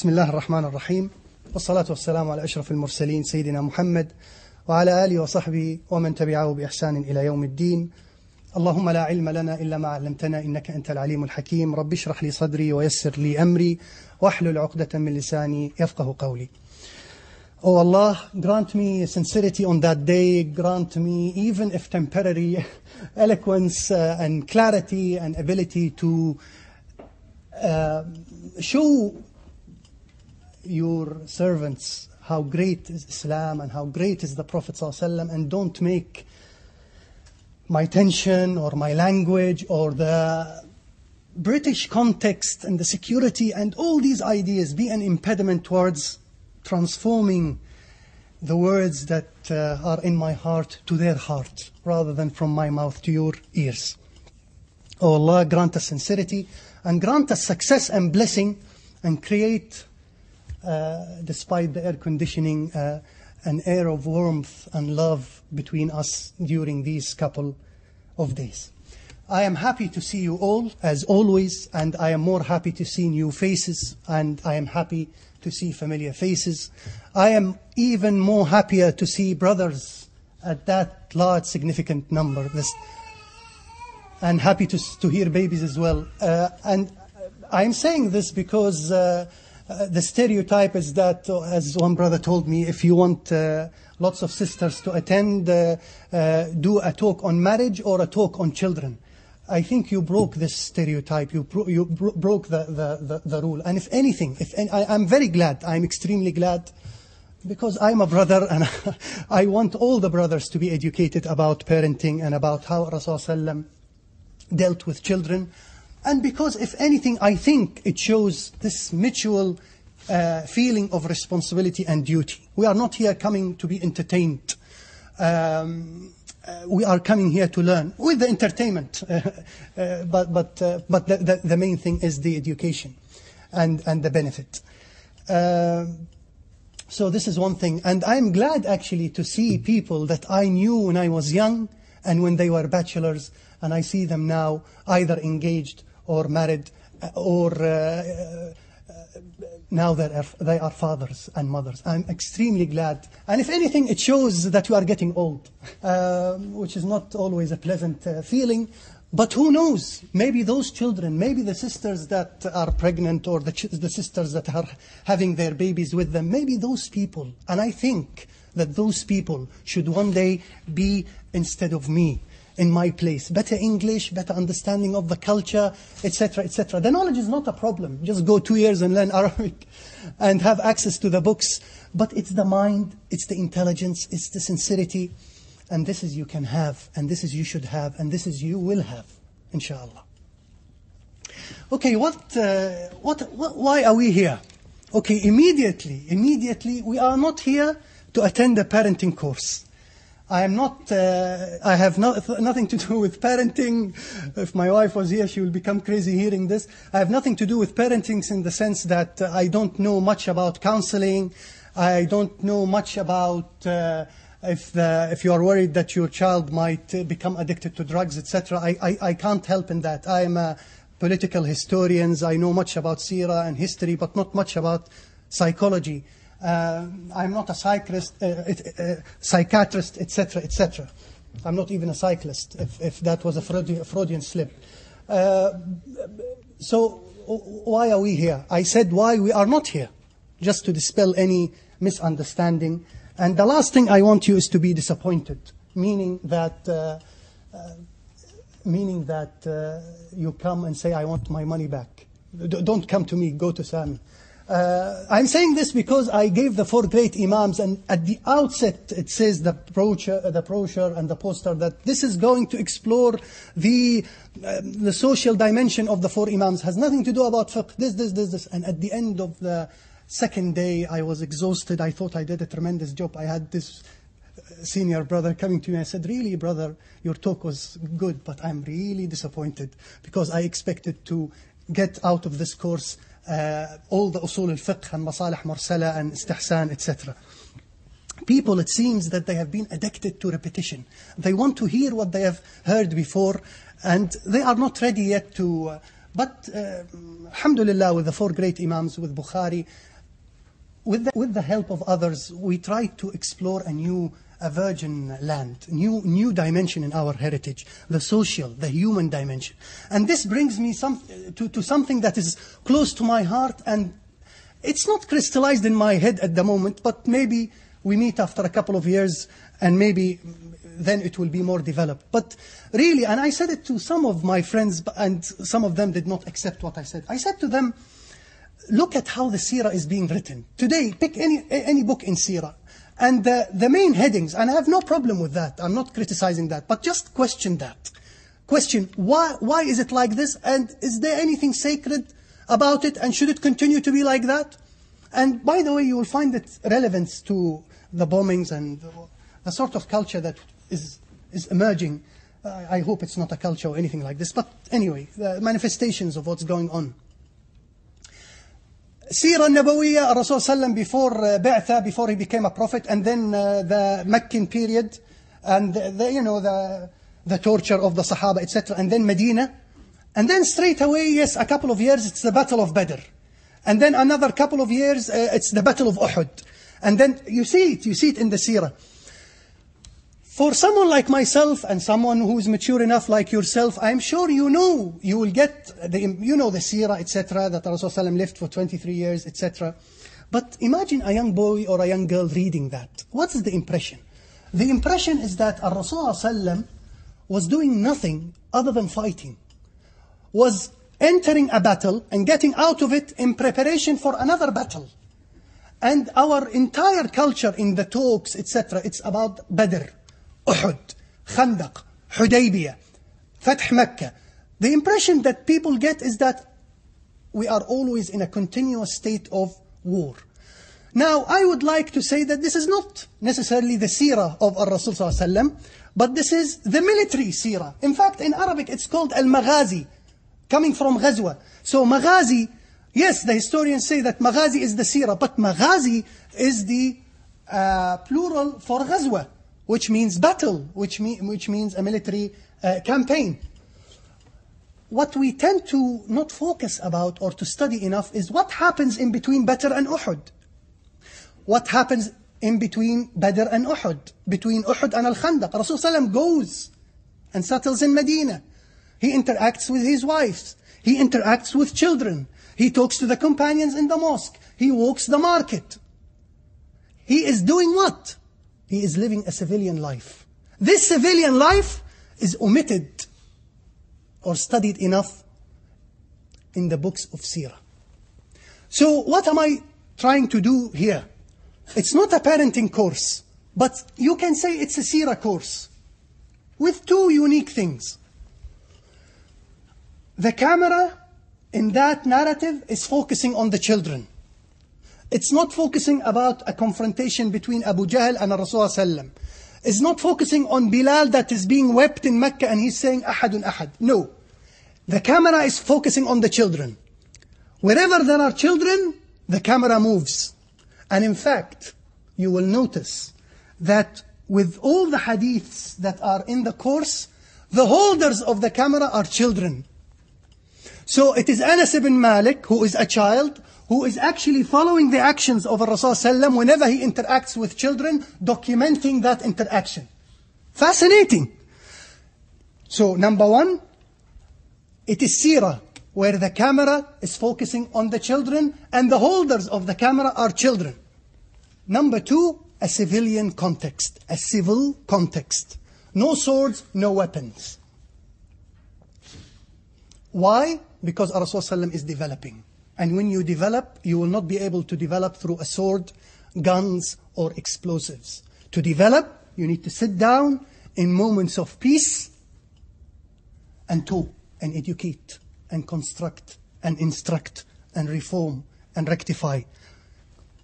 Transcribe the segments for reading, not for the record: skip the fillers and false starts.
بسم الله الرحمن الرحيم والصلاة والسلام على أشرف المرسلين سيدنا محمد وعلى آله وصحبه ومن تبعه بإحسان إلى يوم الدين اللهم لا علم لنا إلا ما علمتنا إنك أنت العليم الحكيم رب اشرح لي صدري ويسر لي أمري واحلل عقدة من لساني يفقه قولي. Oh Allah, grant me sincerity on that day, grant me, even if temporary, eloquence and clarity and ability to show your servants how great is Islam and how great is the Prophet ﷺ, and don't make my tension or my language or the British context and the security and all these ideas be an impediment towards transforming the words that are in my heart to their heart, rather than from my mouth to your ears. Oh Allah, grant us sincerity and grant us success and blessing, and create, despite the air conditioning, an air of warmth and love between us during these couple of days. I am happy to see you all, as always, and I am more happy to see new faces, and I am happy to see familiar faces. I am even more happier to see brothers at that large significant number. And happy to hear babies as well. And I'm saying this because the stereotype is that, as one brother told me, if you want lots of sisters to attend, do a talk on marriage or a talk on children. I think you broke this stereotype, you broke the rule. And if anything, I'm very glad, I'm extremely glad, because I'm a brother and I want all the brothers to be educated about parenting and about how Rasulullah dealt with children. And because if anything, I think it shows this mutual feeling of responsibility and duty. We are not here coming to be entertained. We are coming here to learn, with the entertainment, but the main thing is the education and the benefit. So this is one thing, and I'm glad actually to see people that I knew when I was young and when they were bachelors, and I see them now either engaged or married, or now they are fathers and mothers. I'm extremely glad. And if anything, it shows that you are getting old, which is not always a pleasant feeling. But who knows? Maybe those children, maybe the sisters that are pregnant, or the sisters that are having their babies with them, maybe those people. And I think that those people should one day be, instead of me, in my place. Better English, better understanding of the culture, etc., etc. The knowledge is not a problem. Just go 2 years and learn Arabic and have access to the books. But it's the mind, it's the intelligence, it's the sincerity. And this is you can have, and this is you should have, and this is you will have, inshallah. Okay, what why are we here? Okay, immediately, we are not here to attend a parenting course. I am not. I have nothing to do with parenting. If my wife was here, she will become crazy hearing this. I have nothing to do with parenting in the sense that I don't know much about counseling. I don't know much about if you are worried that your child might become addicted to drugs, etc. I can't help in that. I am a political historian. I know much about seerah and history, but not much about psychology. I'm not a psychiatrist, etc., etc. I'm not even a cyclist, if that was a Freudian slip. So why are we here? I said why we are not here, just to dispel any misunderstanding. And the last thing I want you is to be disappointed, meaning that you come and say, I want my money back. Don't come to me, go to Sami. I'm saying this because I gave the four great Imams, and at the outset it says the brochure and the poster that this is going to explore the social dimension of the four Imams. It has nothing to do about fiqh, this. And at the end of the second day I was exhausted. I thought I did a tremendous job. I had this senior brother coming to me. I said, really brother, your talk was good, but I'm really disappointed because I expected to get out of this course all the usul al-fiqh and masalih mursala and istihsan, etc. People, it seems that they have been addicted to repetition. They want to hear what they have heard before, and they are not ready yet But alhamdulillah, with the four great imams, with Bukhari, with the help of others, we try to explore a new dimension in our heritage, the social, the human dimension. And this brings me to something that is close to my heart, and it's not crystallized in my head at the moment, but maybe we meet after a couple of years, and maybe then it will be more developed. But really, and I said it to some of my friends, and some of them did not accept what I said. I said to them, look at how the seerah is being written. Today, pick any book in seerah, and the main headings, and I have no problem with that, I'm not criticizing that, but just question that. Question, why is it like this, and is there anything sacred about it, and should it continue to be like that? And by the way, you will find its relevance to the bombings and the sort of culture that is emerging. I hope it's not a culture or anything like this, but anyway, the manifestations of what's going on. Seerah Nabawiyyah, Rasulullah before Ba'tha, before he became a prophet, and then the Meccan period, and the torture of the Sahaba, etc., and then Medina, and then straight away, yes, a couple of years, it's the Battle of Badr. And then another couple of years, it's the Battle of Uhud. And then you see it in the seerah. For someone like myself and someone who is mature enough like yourself, I'm sure you will get the seerah, etc., that Rasulullah lived for 23 years, etc. But imagine a young boy or a young girl reading that. What is the impression? The impression is that Rasulullah was doing nothing other than fighting, was entering a battle and getting out of it in preparation for another battle. And our entire culture in the talks, etc., it's about Badr, Uhud, Khandaq, Hudaybiyah, Fath Makkah. The impression that people get is that we are always in a continuous state of war. Now, I would like to say that this is not necessarily the seerah of Rasul Sallallahu Alaihi Wasallam, but this is the military seerah. In fact, in Arabic, it's called Al-Maghazi, coming from Ghazwa. So Maghazi, yes, the historians say that Maghazi is the seerah, but Maghazi is the plural for Ghazwa, which means battle, which means a military campaign. What we tend to not focus about or to study enough is what happens in between Badr and Uhud. What happens in between Badr and Uhud, between Uhud and Al-Khandaq. Rasulullah goes and settles in Medina. He interacts with his wives. He interacts with children. He talks to the companions in the mosque. He walks the market. He is doing what? He is living a civilian life. This civilian life is omitted or studied enough in the books of seerah. So what am I trying to do here? It's not a parenting course, but you can say it's a seerah course with two unique things. The camera in that narrative is focusing on the children. It's not focusing about a confrontation between Abu Jahl and Rasulullah. It's not focusing on Bilal that is being wept in Mecca and he's saying Ahadun Ahad. No. The camera is focusing on the children. Wherever there are children, the camera moves. And in fact, you will notice that with all the hadiths that are in the course, the holders of the camera are children. So it is Anas ibn Malik, who is a child, who is actually following the actions of Rasulullah whenever he interacts with children, documenting that interaction. Fascinating. So number one, it is seerah, where the camera is focusing on the children, and the holders of the camera are children. Number two, a civilian context, a civil context. No swords, no weapons. Why? Because Rasulullah is developing. And when you develop, you will not be able to develop through a sword, guns, or explosives. To develop, you need to sit down in moments of peace and talk and educate and construct and instruct and reform and rectify.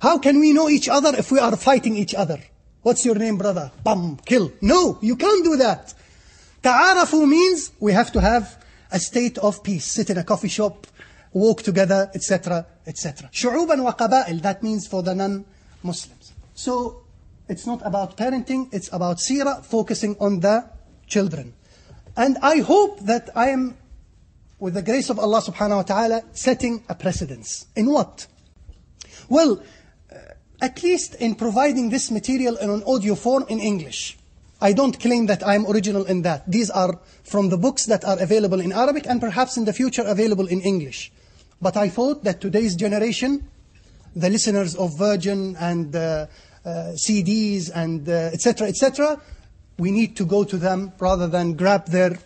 How can we know each other if we are fighting each other? What's your name, brother? Bam, kill. No, you can't do that. Ta'arafu means we have to have a state of peace, sit in a coffee shop, walk together, etc., etc. Shu'uban wa qabail, that means for the non-Muslims. So it's not about parenting, it's about seerah, focusing on the children. And I hope that I am with the grace of Allah subhanahu wa ta'ala, setting a precedence. In what? Well, at least in providing this material in an audio form in English. I don't claim that I'm original in that. These are from the books that are available in Arabic and perhaps in the future available in English. But I thought that today's generation, the listeners of Virgin and CDs and etc., we need to go to them rather than grab their...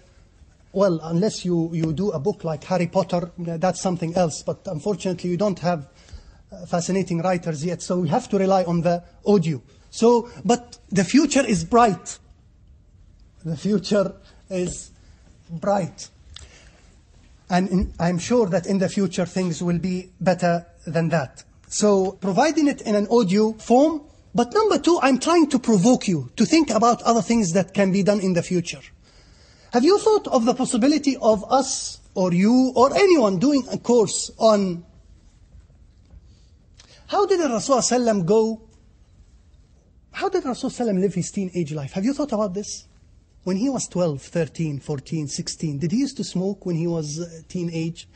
Well, unless you do a book like Harry Potter, that's something else. But unfortunately, you don't have fascinating writers yet, so we have to rely on the audio. So, but the future is bright. The future is bright. And I'm sure that in the future things will be better than that. So, providing it in an audio form. But number two, I'm trying to provoke you to think about other things that can be done in the future. Have you thought of the possibility of us or you or anyone doing a course on how did Rasulullah go? How did Rasulullah live his teenage life? Have you thought about this? When he was 12, 13, 14, 16, did he used to smoke when he was a teenage?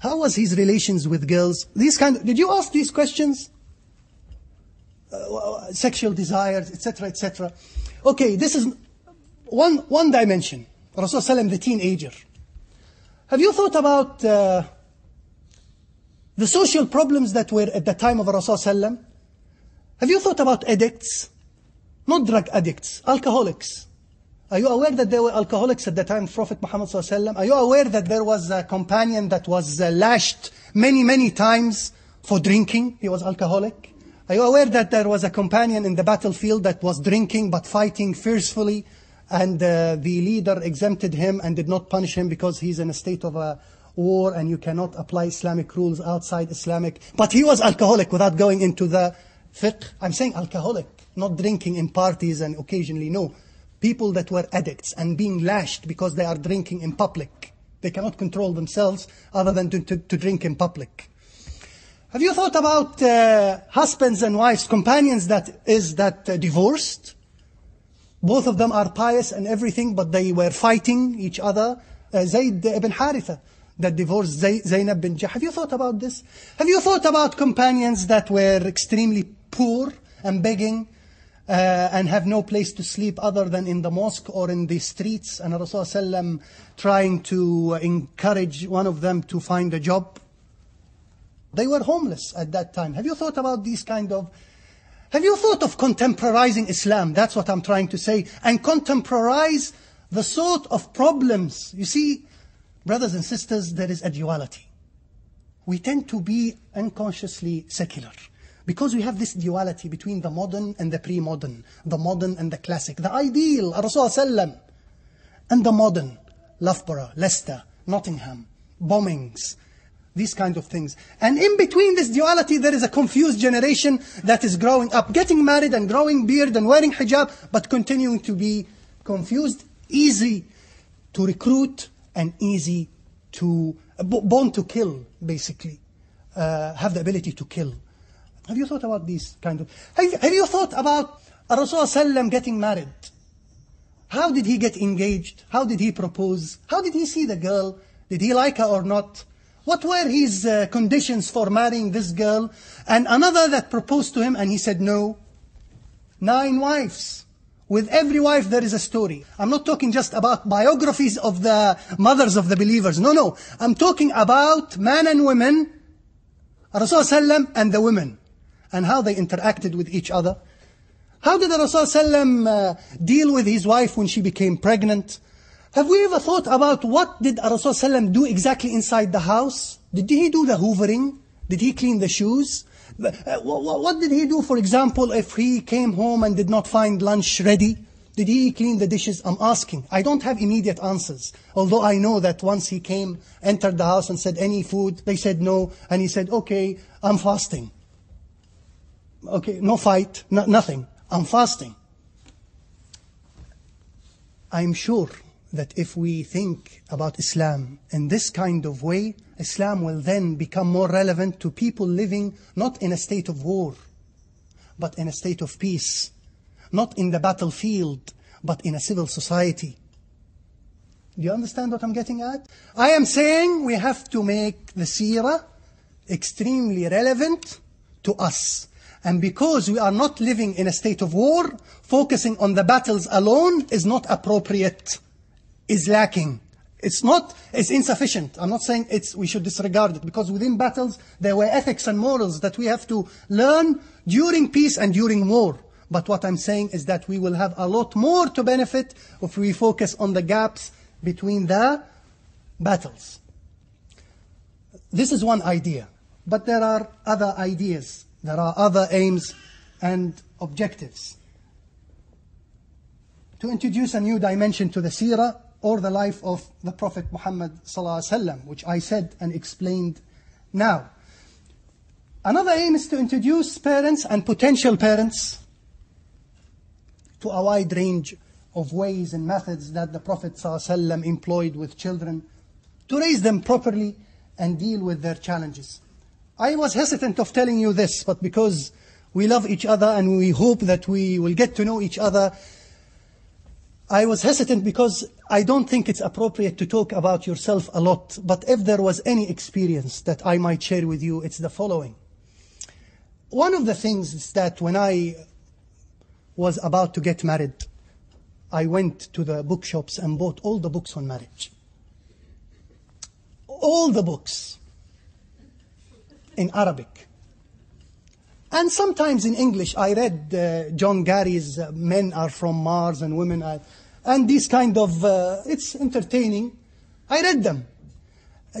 How was his relations with girls? These kind of, did you ask these questions? Sexual desires, etc., etc. Okay, this is one dimension. Rasulullah, the teenager. Have you thought about the social problems that were at the time of Rasulullah? Have you thought about addicts? Not drug addicts, alcoholics. Are you aware that there were alcoholics at the time of Prophet Muhammad ﷺ? Are you aware that there was a companion that was lashed many, many times for drinking? He was alcoholic. Are you aware that there was a companion in the battlefield that was drinking but fighting fiercely, and the leader exempted him and did not punish him because he's in a state of a war and you cannot apply Islamic rules outside Islamic. But he was alcoholic without going into the fiqh. I'm saying alcoholic, not drinking in parties and occasionally, no. People that were addicts and being lashed because they are drinking in public. They cannot control themselves other than to drink in public. Have you thought about husbands and wives, companions that divorced? Both of them are pious and everything, but they were fighting each other. Zayd ibn Haritha that divorced Zainab bint Jahsh. Have you thought about this? Have you thought about companions that were extremely poor and begging? And have no place to sleep other than in the mosque or in the streets, and Rasulullah trying to encourage one of them to find a job. They were homeless at that time. Have you thought about these kind of... Have you thought of contemporizing Islam? That's what I'm trying to say. And contemporize the sort of problems. You see, brothers and sisters, there is a duality. We tend to be unconsciously secular. Because we have this duality between the modern and the pre-modern, the modern and the classic, the ideal, Rasulullah, and the modern, Loughborough, Leicester, Nottingham, bombings, these kind of things. And in between this duality, there is a confused generation that is growing up, getting married and growing beard and wearing hijab, but continuing to be confused, easy to recruit and easy to, born to kill, basically, have the ability to kill. Have you thought about these kind of... Have you thought about Rasulullah getting married? How did he get engaged? How did he propose? How did he see the girl? Did he like her or not? What were his conditions for marrying this girl? And another that proposed to him and he said no. 9 wives. With every wife there is a story. I'm not talking just about biographies of the mothers of the believers. No, no. I'm talking about men and women, Rasulullah and the women, and how they interacted with each other. How did the Rasulullah deal with his wife when she became pregnant? Have we ever thought about what did Rasulullah do exactly inside the house? Did he do the hoovering? Did he clean the shoes? What did he do, for example, if he came home and did not find lunch ready? Did he clean the dishes? I'm asking. I don't have immediate answers. Although I know that once he came, entered the house and said, any food? They said no. And he said, okay, I'm fasting. Okay, no fight, nothing. I'm fasting. I'm sure that if we think about Islam in this kind of way, Islam will then become more relevant to people living not in a state of war, but in a state of peace. Not in the battlefield, but in a civil society. Do you understand what I'm getting at? I am saying we have to make the seerah extremely relevant to us. And because we are not living in a state of war, focusing on the battles alone is not appropriate, is lacking. It's insufficient. I'm not saying we should disregard it, because within battles there were ethics and morals that we have to learn during peace and during war. But what I'm saying is that we will have a lot more to benefit if we focus on the gaps between the battles. This is one idea, but there are other ideas. There are other aims and objectives. To introduce a new dimension to the seerah or the life of the Prophet Muhammad ﷺ, which I said and explained now. Another aim is to introduce parents and potential parents to a wide range of ways and methods that the Prophet ﷺ employed with children to raise them properly and deal with their challenges. I was hesitant of telling you this, but because we love each other and we hope that we will get to know each other, I was hesitant because I don't think it's appropriate to talk about yourself a lot. But if there was any experience that I might share with you, it's the following. One of the things is that when I was about to get married, I went to the bookshops and bought all the books on marriage. All the books in Arabic. And sometimes in English, I read John Gary's Men Are From Mars and Women Are... And these kind of... it's entertaining. I read them.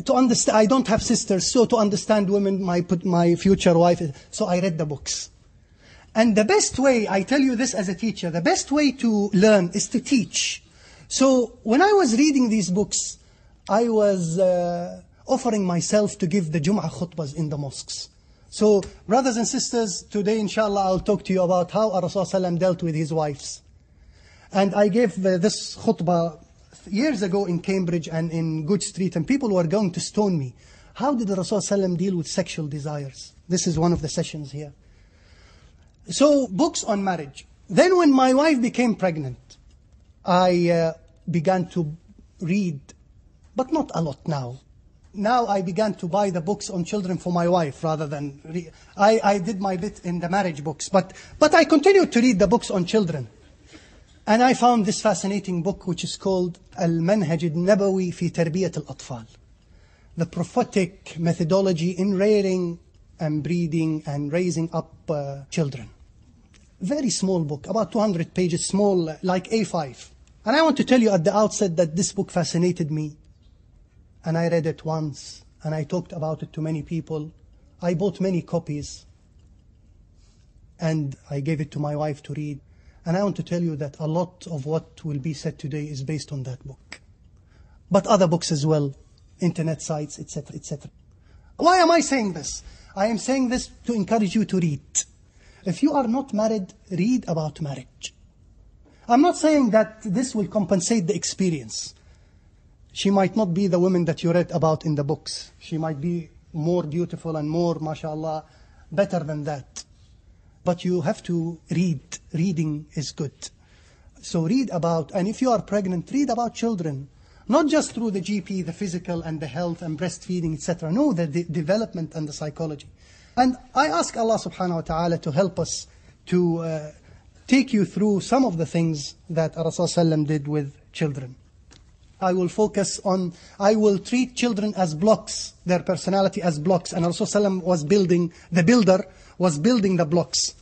To understand, I don't have sisters, so to understand women, my future wife... So I read the books. And the best way, I tell you this as a teacher, the best way to learn is to teach. So when I was reading these books, I was offering myself to give the Jum'ah khutbahs in the mosques. So, brothers and sisters, today inshallah I'll talk to you about how Rasulullah dealt with his wives. And I gave this khutbah years ago in Cambridge and in Goodge Street, and people were going to stone me. How did Rasulullah deal with sexual desires? This is one of the sessions here. So, books on marriage. Then when my wife became pregnant, I began to read, but not a lot now. Now I began to buy the books on children for my wife rather than... I did my bit in the marriage books, but I continued to read the books on children. And I found this fascinating book which is called Al Manhaj Nabawi Fi Tarbiyat Al Atfal. The prophetic methodology in rearing and breeding and raising up children. Very small book, about 200 pages, small, like A5. And I want to tell you at the outset that this book fascinated me. And I read it once, and I talked about it to many people. I bought many copies, and I gave it to my wife to read. And I want to tell you that a lot of what will be said today is based on that book. But other books as well, internet sites, etc., etc. Why am I saying this? I am saying this to encourage you to read. If you are not married, read about marriage. I'm not saying that this will compensate the experience. She might not be the woman that you read about in the books. She might be more beautiful and more, mashallah, better than that. But you have to read. Reading is good. So read about, and if you are pregnant, read about children. Not just through the GP, the physical and the health and breastfeeding, etc. No, the development and the psychology. And I ask Allah subhanahu wa ta'ala to help us to take you through some of the things that Rasulullah did with children. I will focus on, I will treat children as blocks, their personality as blocks. And Rasulullah was building, the builder was building the blocks,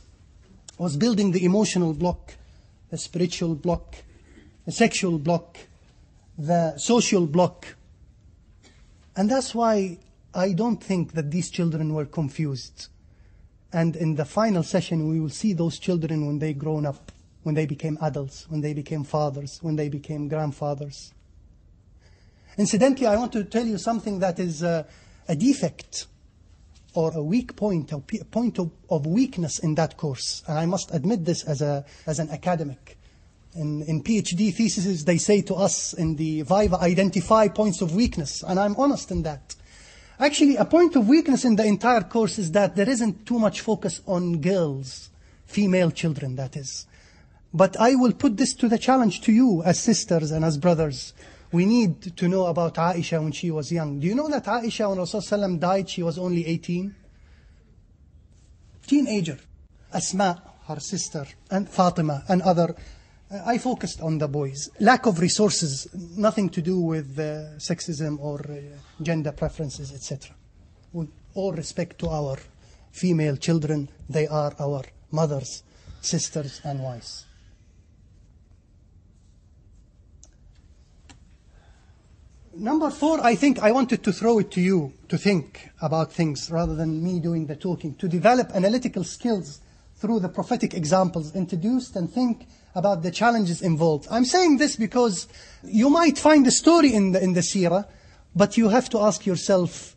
was building the emotional block, the spiritual block, the sexual block, the social block. And that's why I don't think that these children were confused. And in the final session, we will see those children when they grown up, when they became adults, when they became fathers, when they became grandfathers. Incidentally, I want to tell you something that is a defect or a weak point, a point of weakness in that course. And I must admit this as an academic. In PhD theses, they say to us in the Viva, identify points of weakness. And I'm honest in that. Actually, a point of weakness in the entire course is that there isn't too much focus on girls, female children, that is. But I will put this to the challenge to you as sisters and as brothers. We need to know about Aisha when she was young. Do you know that Aisha, when Rasulullah ﷺ died, she was only 18? Teenager. Asma, her sister, and Fatima, and other. I focused on the boys. Lack of resources, nothing to do with sexism or gender preferences, etc. With all respect to our female children, they are our mothers, sisters, and wives. Number four, I think I wanted to throw it to you to think about things rather than me doing the talking. To develop analytical skills through the prophetic examples introduced and think about the challenges involved. I'm saying this because you might find a story in the seerah, but you have to ask yourself,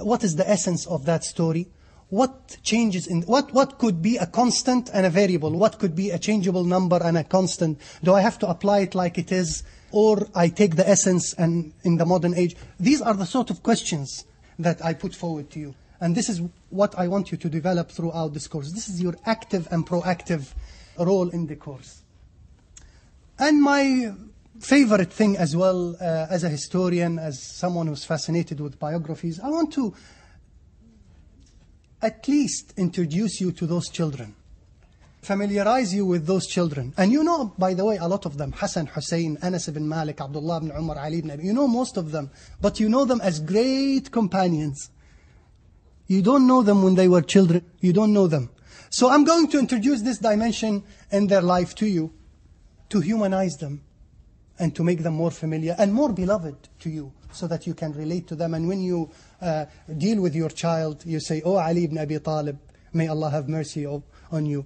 what is the essence of that story? What changes in what could be a constant and a variable? What could be a changeable number and a constant? Do I have to apply it like it is? Or I take the essence and in the modern age? These are the sort of questions that I put forward to you. And this is what I want you to develop throughout this course. This is your active and proactive role in the course. And my favorite thing as well, as a historian, as someone who's fascinated with biographies, I want to at least introduce you to those children. Familiarize you with those children. And you know, by the way, a lot of them. Hassan, Hussein, Anas ibn Malik, Abdullah ibn Umar, Ali ibn Abi. You know most of them. But you know them as great companions. You don't know them when they were children. You don't know them. So I'm going to introduce this dimension in their life to you, to humanize them, and to make them more familiar and more beloved to you, so that you can relate to them. And when you deal with your child, you say, "Oh, Ali ibn Abi Talib, may Allah have mercy on you.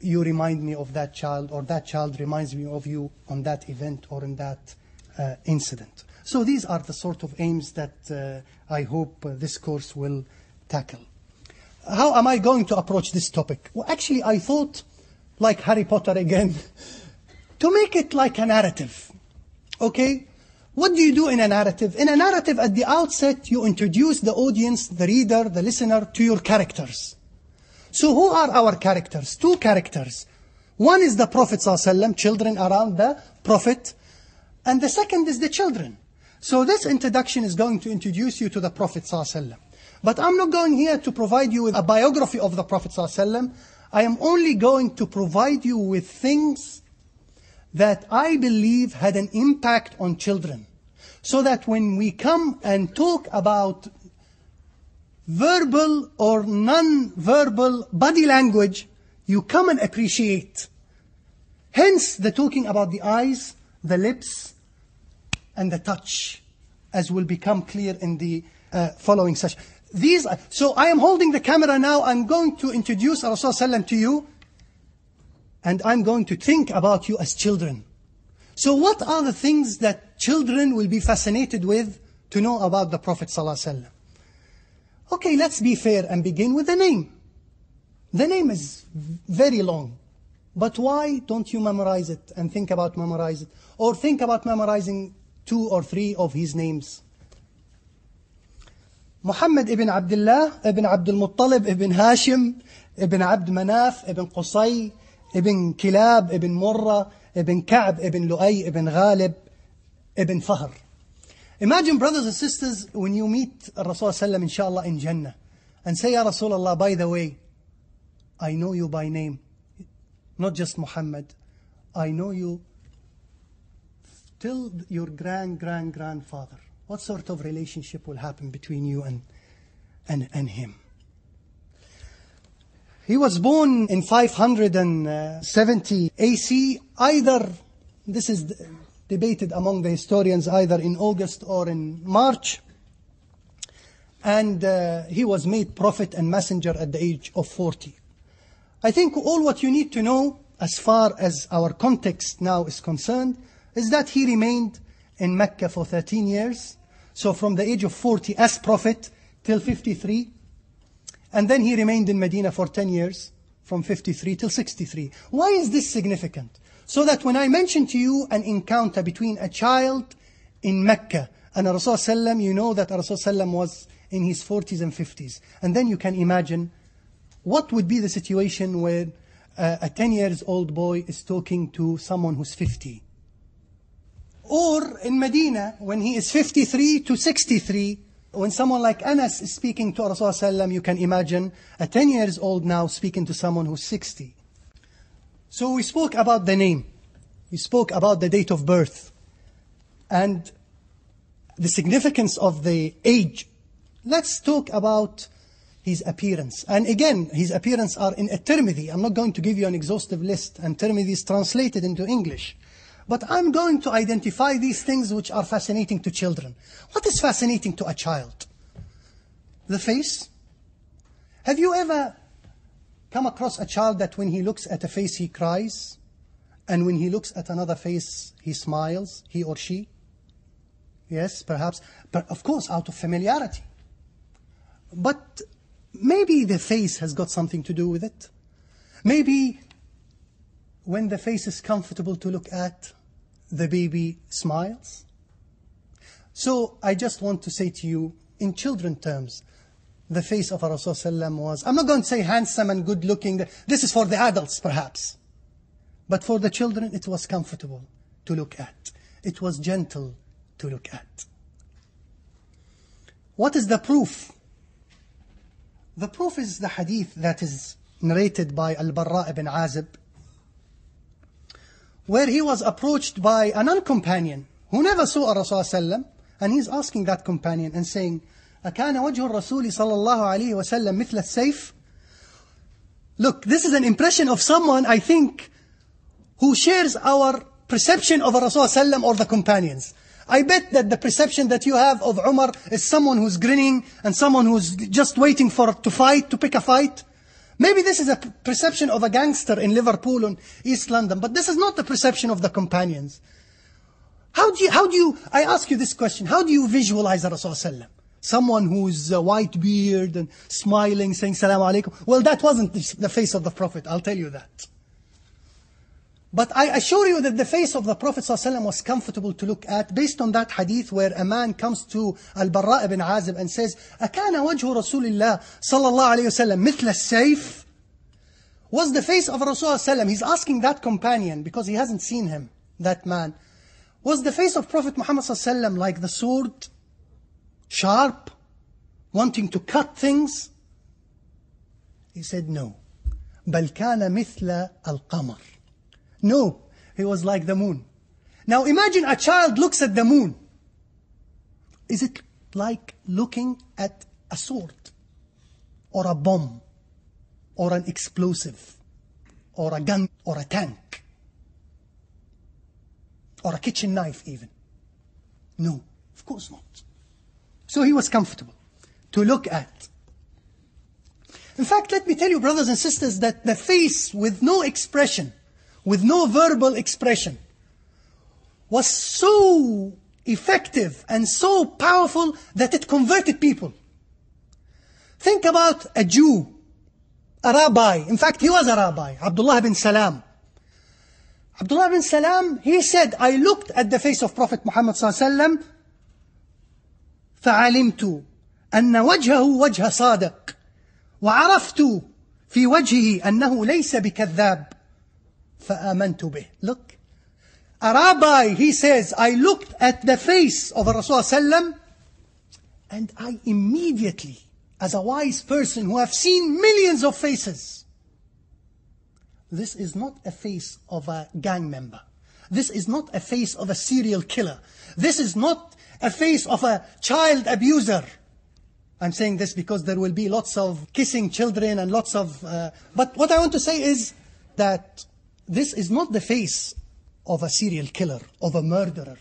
You remind me of that child, or that child reminds me of you on that event or in that incident." So these are the sort of aims that I hope this course will tackle. How am I going to approach this topic? Well, actually, I thought, like Harry Potter again, to make it like a narrative. Okay? What do you do in a narrative? In a narrative, at the outset, you introduce the audience, the reader, the listener, to your characters. So who are our characters? Two characters. One is the Prophet ﷺ, children around the Prophet, and the second is the children. So this introduction is going to introduce you to the Prophet ﷺ. But I'm not going here to provide you with a biography of the Prophet ﷺ. I am only going to provide you with things that I believe had an impact on children. So that when we come and talk about verbal or non-verbal body language, you come and appreciate. Hence the talking about the eyes, the lips, and the touch, as will become clear in the following session. So I am holding the camera now. I'm going to introduce Rasulullah to you, and I'm going to think about you as children. So what are the things that children will be fascinated with to know about the Prophet ﷺ? Okay, let's be fair and begin with the name. The name is very long. But why don't you memorize it and think about memorize it? Or think about memorizing 2 or 3 of his names. Muhammad ibn Abdullah, ibn Abdul Muttalib, ibn Hashim, ibn Abd Manaf, ibn Qusay, ibn Kilab, ibn Murrah, ibn Ka'b, ibn Lu'ay, ibn Ghalib, ibn Fahr. Imagine, brothers and sisters, when you meet Rasulullah inshallah in Jannah and say, "Ya Rasulullah, by the way, I know you by name, not just Muhammad. I know you till your grandfather. What sort of relationship will happen between you and him?" He was born in 570 AC, either, this is debated among the historians, either in August or in March. And he was made prophet and messenger at the age of 40. I think all what you need to know, as far as our context now is concerned, is that he remained in Mecca for 13 years. So from the age of 40 as prophet till 53. And then he remained in Medina for 10 years, from 53 till 63. Why is this significant? So that when I mention to you an encounter between a child in Mecca and Rasulullah, you know that Rasulullah was in his 40s and 50s. And then you can imagine what would be the situation where a 10-year-old boy is talking to someone who's 50. Or in Medina, when he is 53 to 63, when someone like Anas is speaking to Rasulullah, you can imagine a 10-year-old now speaking to someone who's 60. So we spoke about the name. We spoke about the date of birth. And the significance of the age. Let's talk about his appearance. And again, his appearance are in At-Tirmidhi. I'm not going to give you an exhaustive list, and Tirmidhi is translated into English. But I'm going to identify these things which are fascinating to children. What is fascinating to a child? The face. Have you ever come across a child that when he looks at a face he cries, and when he looks at another face he smiles, he or she? Yes, perhaps. But of course, out of familiarity. But maybe the face has got something to do with it. Maybe when the face is comfortable to look at, the baby smiles. So I just want to say to you, in children terms, the face of Rasulullah was, I'm not going to say handsome and good looking. This is for the adults perhaps. But for the children, it was comfortable to look at. It was gentle to look at. What is the proof? The proof is the hadith that is narrated by Al-Bara' ibn Azib, where he was approached by a non-companion who never saw Rasulullah, and he's asking that companion and saying, أَكَانَ وَجْهُ الرَّسُولِ صَلَى اللَّهُ عَلَيْهِ وَسَلَّمْ مِثْلَ السَّيْفِ. Look, this is an impression of someone, I think, who shares our perception of Rasulullah or the companions. I bet that the perception that you have of Umar is someone who's grinning and someone who's just waiting to pick a fight. Maybe this is a perception of a gangster in Liverpool and East London, but this is not the perception of the companions. I ask you this question, how do you visualize Rasulullah? Someone who's a white beard and smiling, saying, Salaamu Alaikum. Well, that wasn't the face of the Prophet, I'll tell you that. But I assure you that the face of the Prophet ﷺ was comfortable to look at, based on that hadith where a man comes to Al-Bara' ibn Azib and says, أَكَانَ وَجْهُ رَسُولِ اللَّهِ صَلَى اللَّهُ عَلَيْهِ وَسَلَّمْ مِثْلَ السَّيْفِ. Was the face of Rasulullah, he's asking that companion because he hasn't seen him, that man. Was the face of Prophet Muhammad ﷺ like the sword, sharp, wanting to cut things? He said no. بَلْ كَانَ مِثْلَ الْقَمَرِ. No, he was like the moon. Now imagine a child looks at the moon. Is it like looking at a sword or a bomb or an explosive or a gun or a tank or a kitchen knife even? No, of course not. So he was comfortable to look at. In fact, let me tell you, brothers and sisters, that the face with no expression, with no verbal expression, was so effective and so powerful that it converted people. Think about a Jew, a rabbi. In fact, he was a rabbi, Abdullah ibn Salam. Abdullah ibn Salam, he said, I looked at the face of Prophet Muhammad ﷺ, فَعَلِمْتُ أَنَّ وَجْهَهُ وَجْهَ صَادِقٍ وَعَرَفْتُ فِي وَجْهِهِ أَنَّهُ لَيْسَ بِكَذَّابٍ. Look, a rabbi, he says, I looked at the face of Rasulullah and I immediately, as a wise person who have seen millions of faces, this is not a face of a gang member. This is not a face of a serial killer. This is not a face of a child abuser. I'm saying this because there will be lots of kissing children and lots of... but what I want to say is that this is not the face of a serial killer, of a murderer,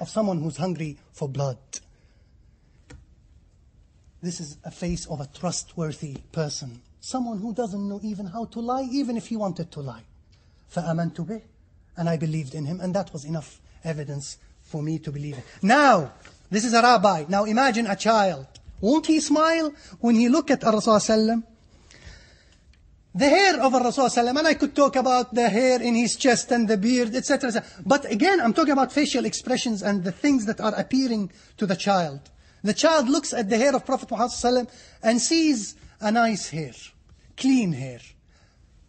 of someone who's hungry for blood. This is a face of a trustworthy person, someone who doesn't know even how to lie, even if he wanted to lie. فَأَمَنْتُ بِهِ. And I believed in him, and that was enough evidence for me to believe it. Now, this is a rabbi. Now imagine a child. Won't he smile when he look at Rasulullah? The hair of Rasulullah, and I could talk about the hair in his chest and the beard, etc., etc. But again, I'm talking about facial expressions and the things that are appearing to the child. The child looks at the hair of Prophet Muhammad and sees a nice hair, clean hair,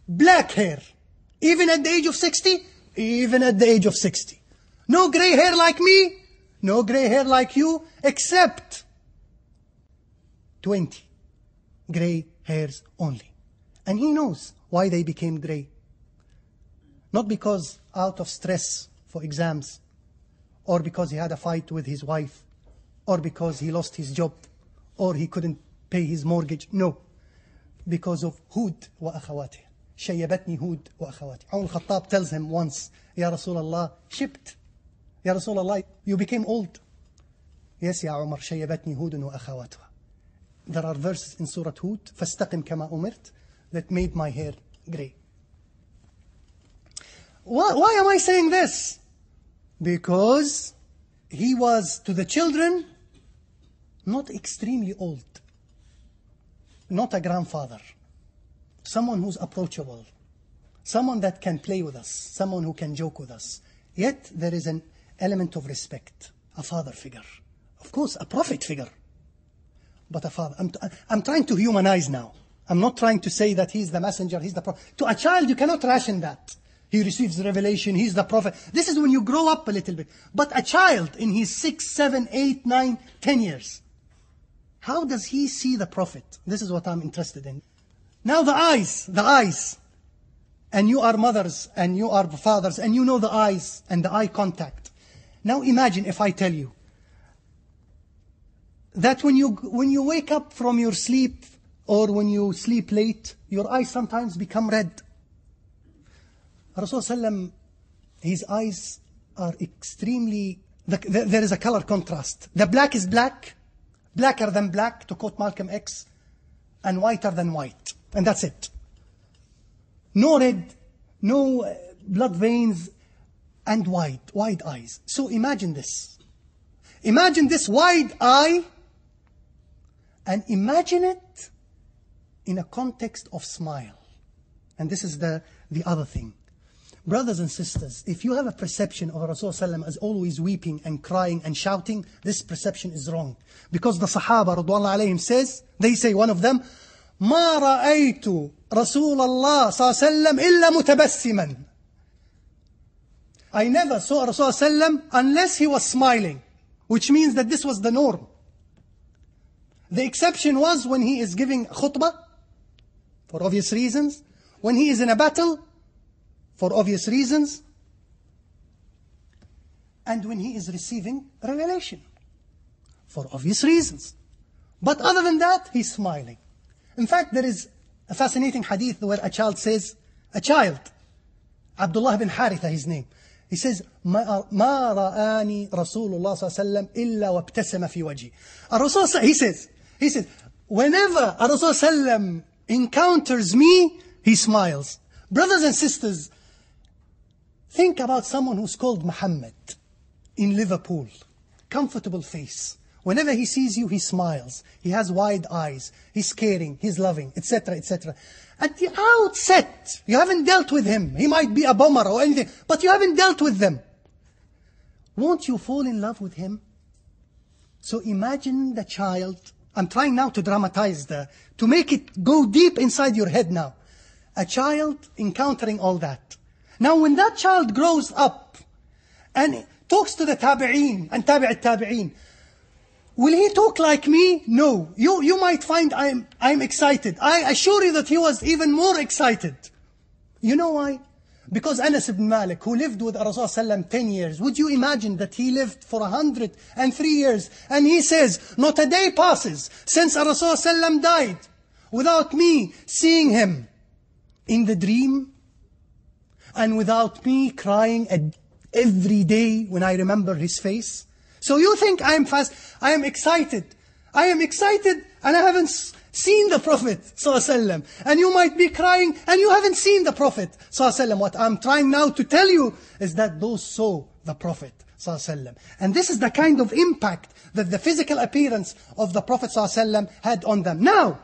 black hair, even at the age of 60, even at the age of 60. No grey hair like me, no grey hair like you, except 20 grey hairs only. And he knows why they became grey. Not because out of stress for exams, or because he had a fight with his wife, or because he lost his job, or he couldn't pay his mortgage. No. Because of Hud wa akhawatih. Shayyabatni Hud wa akhawatih. Umar al-Khattab tells him once, Ya Rasulullah, shibt. Ya Rasulullah, you became old. Yes, Ya Umar, shayyabatni Hud wa akhawatih. There are verses in Surah Hud, فَاسْتَقِمْ كَمَا أُمِرْتَ, that made my hair grey. Why am I saying this? Because he was, to the children, not extremely old. Not a grandfather. Someone who's approachable. Someone that can play with us. Someone who can joke with us. Yet there is an element of respect. A father figure. Of course, a prophet figure. But a father. I'm trying to humanize now. I'm not trying to say that he's the messenger, he's the prophet. To a child, you cannot ration that. He receives revelation, he's the prophet. This is when you grow up a little bit. But a child in his 6, 7, 8, 9, 10 years, how does he see the prophet? This is what I'm interested in. Now the eyes, And you are mothers, and you are fathers, and you know the eyes, and the eye contact. Now imagine if I tell you that when you wake up from your sleep, or when you sleep late, your eyes sometimes become red. Rasulullah, his eyes are extremely... There is a color contrast. The black is black, blacker than black, to quote Malcolm X, and whiter than white. And that's it. No red, no blood veins, and wide eyes. So imagine this. Imagine this wide eye, and imagine it in a context of smile. And this is the other thing. Brothers and sisters, if you have a perception of Rasulullah as always weeping and crying and shouting, this perception is wrong. Because the Sahaba, radhiallahu alayhim, they say, one of them, مَا رَأَيْتُ رَسُولَ اللَّهِ صَلَّى اللَّهِ إِلَّا مُتَبَسِّمًا. I never saw Rasulullah unless he was smiling, which means that this was the norm. The exception was when he is giving khutbah, for obvious reasons, when he is in a battle, for obvious reasons, and when he is receiving revelation, for obvious reasons. But other than that, he's smiling. In fact, there is a fascinating hadith where a child says, Abdullah ibn Haritha, his name, he says, مَا رَآنِي رَسُولُ اللَّهِ صَلَّى اللَّهِ وَسَلَّمْ إِلَّا وَابْتَسَمَ فِي وَجِهِ. He says, whenever a Rasulullah encounters me, he smiles. Brothers and sisters, think about someone who's called Muhammad in Liverpool. Comfortable face. Whenever he sees you, he smiles. He has wide eyes. He's caring. He's loving, etc., etc. At the outset, you haven't dealt with him. He might be a bomber or anything, but you haven't dealt with them. Won't you fall in love with him? So imagine the child. I'm trying now to dramatize to make it go deep inside your head now. A child encountering all that. Now when that child grows up and talks to the tabi'een and tabi'at-tabi'een, will he talk like me? No. You might find I'm excited. I assure you that he was even more excited. You know why? Because Anas ibn Malik, who lived with Rasulullah 10 years, would you imagine that he lived for 103 years? And he says, not a day passes since Rasulullah died without me seeing him in the dream, and without me crying every day when I remember his face. So you think I am excited, and I haven't seen the Prophet ﷺ. And you might be crying, and you haven't seen the Prophet ﷺ. What I'm trying now to tell you is that those saw the Prophet ﷺ. And this is the kind of impact that the physical appearance of the Prophet ﷺ had on them. Now,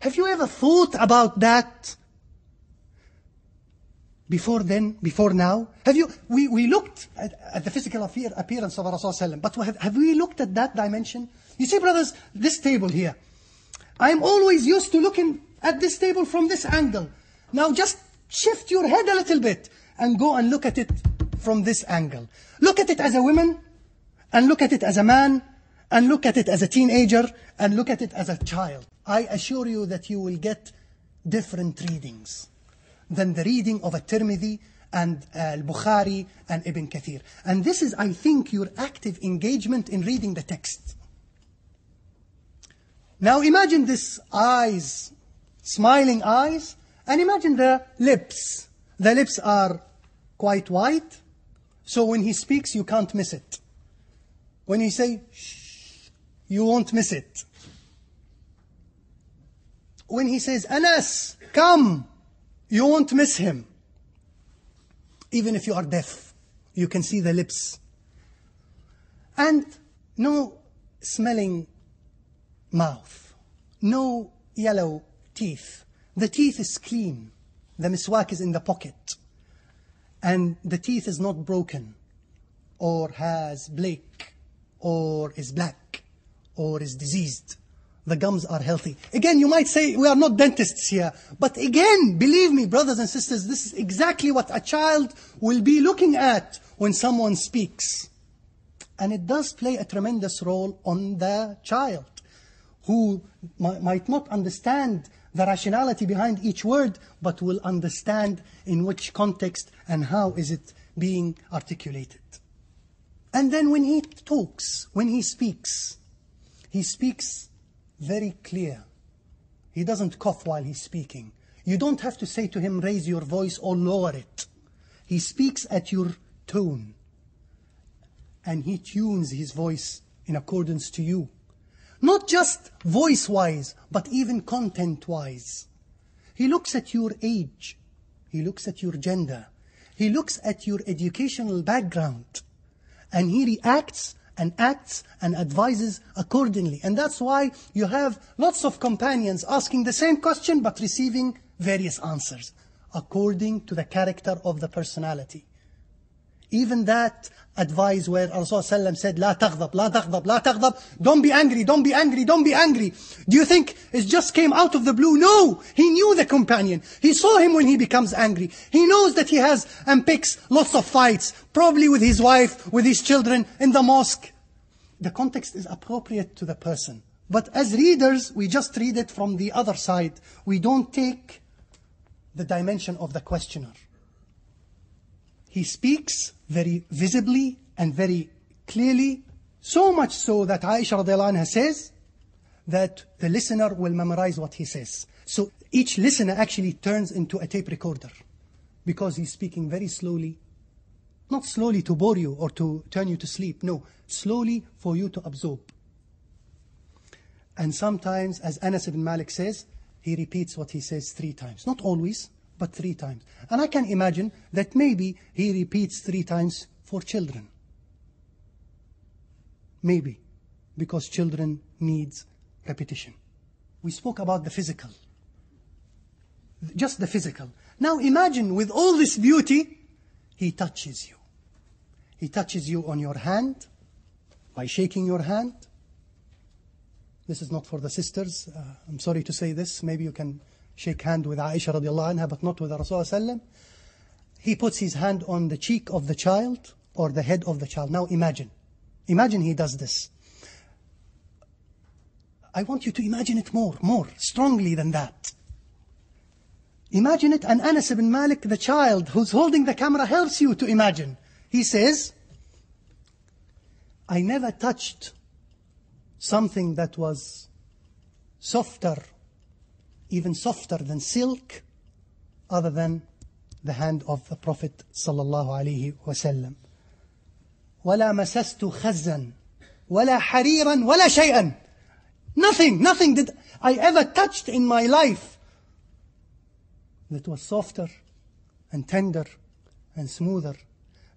have you ever thought about that? Before now, we looked at the physical appearance of Rasulullah, but have we looked at that dimension? You see, brothers, this table here. I'm always used to looking at this table from this angle. Now just shift your head a little bit and go and look at it from this angle. Look at it as a woman, and look at it as a man, and look at it as a teenager, and look at it as a child. I assure you that you will get different readings than the reading of At-Tirmidhi and Al-Bukhari and Ibn Kathir. And this is, I think, your active engagement in reading the text. Now imagine this eyes, smiling eyes, and imagine the lips. The lips are quite white, so when he speaks, you can't miss it. When you say, shh, you won't miss it. When he says, Anas, come, you won't miss him. Even if you are deaf, you can see the lips. And no smelling mouth, no yellow teeth. The teeth is clean. The miswak is in the pocket. And the teeth is not broken, or has black, or is black, or is diseased. The gums are healthy. Again, you might say, we are not dentists here. But again, believe me, brothers and sisters, this is exactly what a child will be looking at when someone speaks. And it does play a tremendous role on the child, who might not understand the rationality behind each word, but will understand in which context and how is it being articulated. And then when he talks, when he speaks very clear. He doesn't cough while he's speaking. You don't have to say to him, raise your voice or lower it. He speaks at your tone. And he tunes his voice in accordance to you. Not just voice-wise, but even content-wise. He looks at your age. He looks at your gender. He looks at your educational background. And he reacts and acts and advises accordingly. And that's why you have lots of companions asking the same question but receiving various answers according to the character of the personality. Even that advice where Rasulullah ﷺ said, "La taghdab, la taghdab, la taghdab." Don't be angry, don't be angry, don't be angry. Do you think it just came out of the blue? No! He knew the companion. He saw him when he becomes angry. He knows that he has and picks lots of fights, probably with his wife, with his children, in the mosque. The context is appropriate to the person. But as readers, we just read it from the other side. We don't take the dimension of the questioner. He speaks very visibly and very clearly, so much so that Aisha radiallahu anha says that the listener will memorize what he says. So each listener actually turns into a tape recorder because he's speaking very slowly. Not slowly to bore you or to turn you to sleep, no, slowly for you to absorb. And sometimes, as Anas ibn Malik says, he repeats what he says 3 times. Not always, but 3 times. And I can imagine that maybe he repeats 3 times for children. Maybe, because children needs repetition. We spoke about the physical. Just the physical. Now imagine with all this beauty, he touches you. He touches you on your hand, by shaking your hand. This is not for the sisters. I'm sorry to say this. Maybe you can shake hand with Aisha radiallahu anha, but not with Rasulullah. He puts his hand on the cheek of the child or the head of the child. Now imagine. Imagine he does this. I want you to imagine it more strongly than that. Imagine it, and Anas ibn Malik, the child who's holding the camera, helps you to imagine. He says, I never touched something that was softer, even softer than silk, other than the hand of the Prophet sallallahu alaihi wasallam. وَلَا مَسَسْتُ خَزًّا وَلَا حَرِيرًا وَلَا شَيْئًا. Nothing did I ever touched in my life that was softer and tender and smoother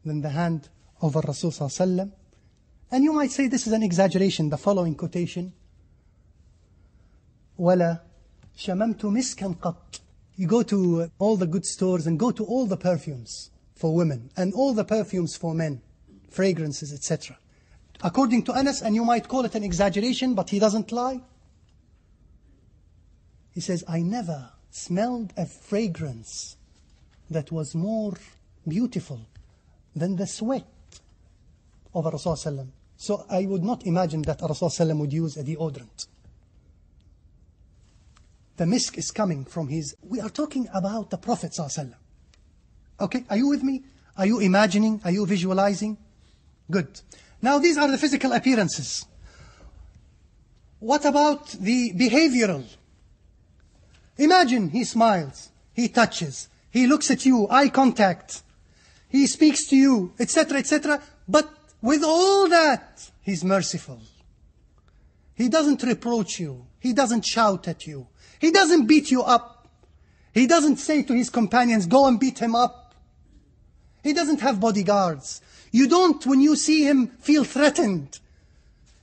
than the hand of the Rasul sallallahu alaihi wasallam. And you might say this is an exaggeration, the following quotation. وَلَا شممت مسكا قط. You go to all the good stores and go to all the perfumes for women and all the perfumes for men, fragrances, etc. According to Anas, and you might call it an exaggeration, but he doesn't lie. He says, I never smelled a fragrance that was more beautiful than the sweat of Rasulullah. So I would not imagine that Rasulullah would use a deodorant. The misk is coming from his... We are talking about the Prophet ﷺ. Okay, are you with me? Are you imagining? Are you visualizing? Good. Now these are the physical appearances. What about the behavioral? Imagine he smiles, he touches, he looks at you, eye contact, he speaks to you, etc., etc. But with all that, he's merciful. He doesn't reproach you. He doesn't shout at you. He doesn't beat you up. He doesn't say to his companions, go and beat him up. He doesn't have bodyguards. You don't, when you see him, feel threatened.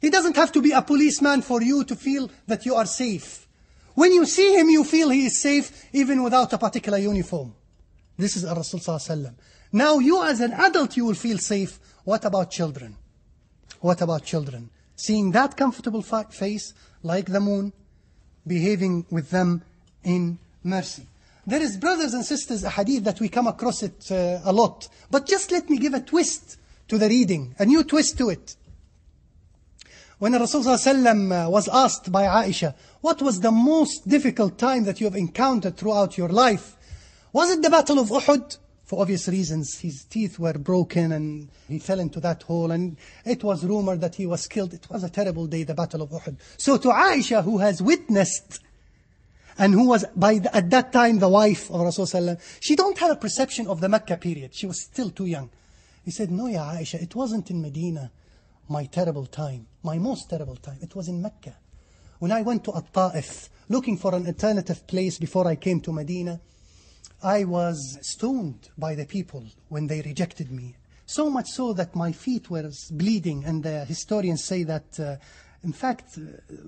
He doesn't have to be a policeman for you to feel that you are safe. When you see him, you feel he is safe even without a particular uniform. This is Rasul Sallallahu Alaihi Wasallam. Now you as an adult, you will feel safe. What about children? What about children? Seeing that comfortable face like the moon, behaving with them in mercy. There is, brothers and sisters, a hadith that we come across it a lot. But just let me give a twist to the reading, a new twist to it. When Rasulullah ﷺ was asked by Aisha, what was the most difficult time that you have encountered throughout your life? Was it the Battle of Uhud? For obvious reasons, his teeth were broken and he fell into that hole, and it was rumored that he was killed. It was a terrible day, the Battle of Uhud. So to Aisha, who has witnessed and who was at that time the wife of Rasulullah, she don't have a perception of the Mecca period. She was still too young. He said, no, ya Aisha, it wasn't in Medina my terrible time, my most terrible time. It was in Mecca. When I went to At-Ta'if looking for an alternative place before I came to Medina, I was stoned by the people when they rejected me. So much so that my feet were bleeding, and the historians say that, in fact,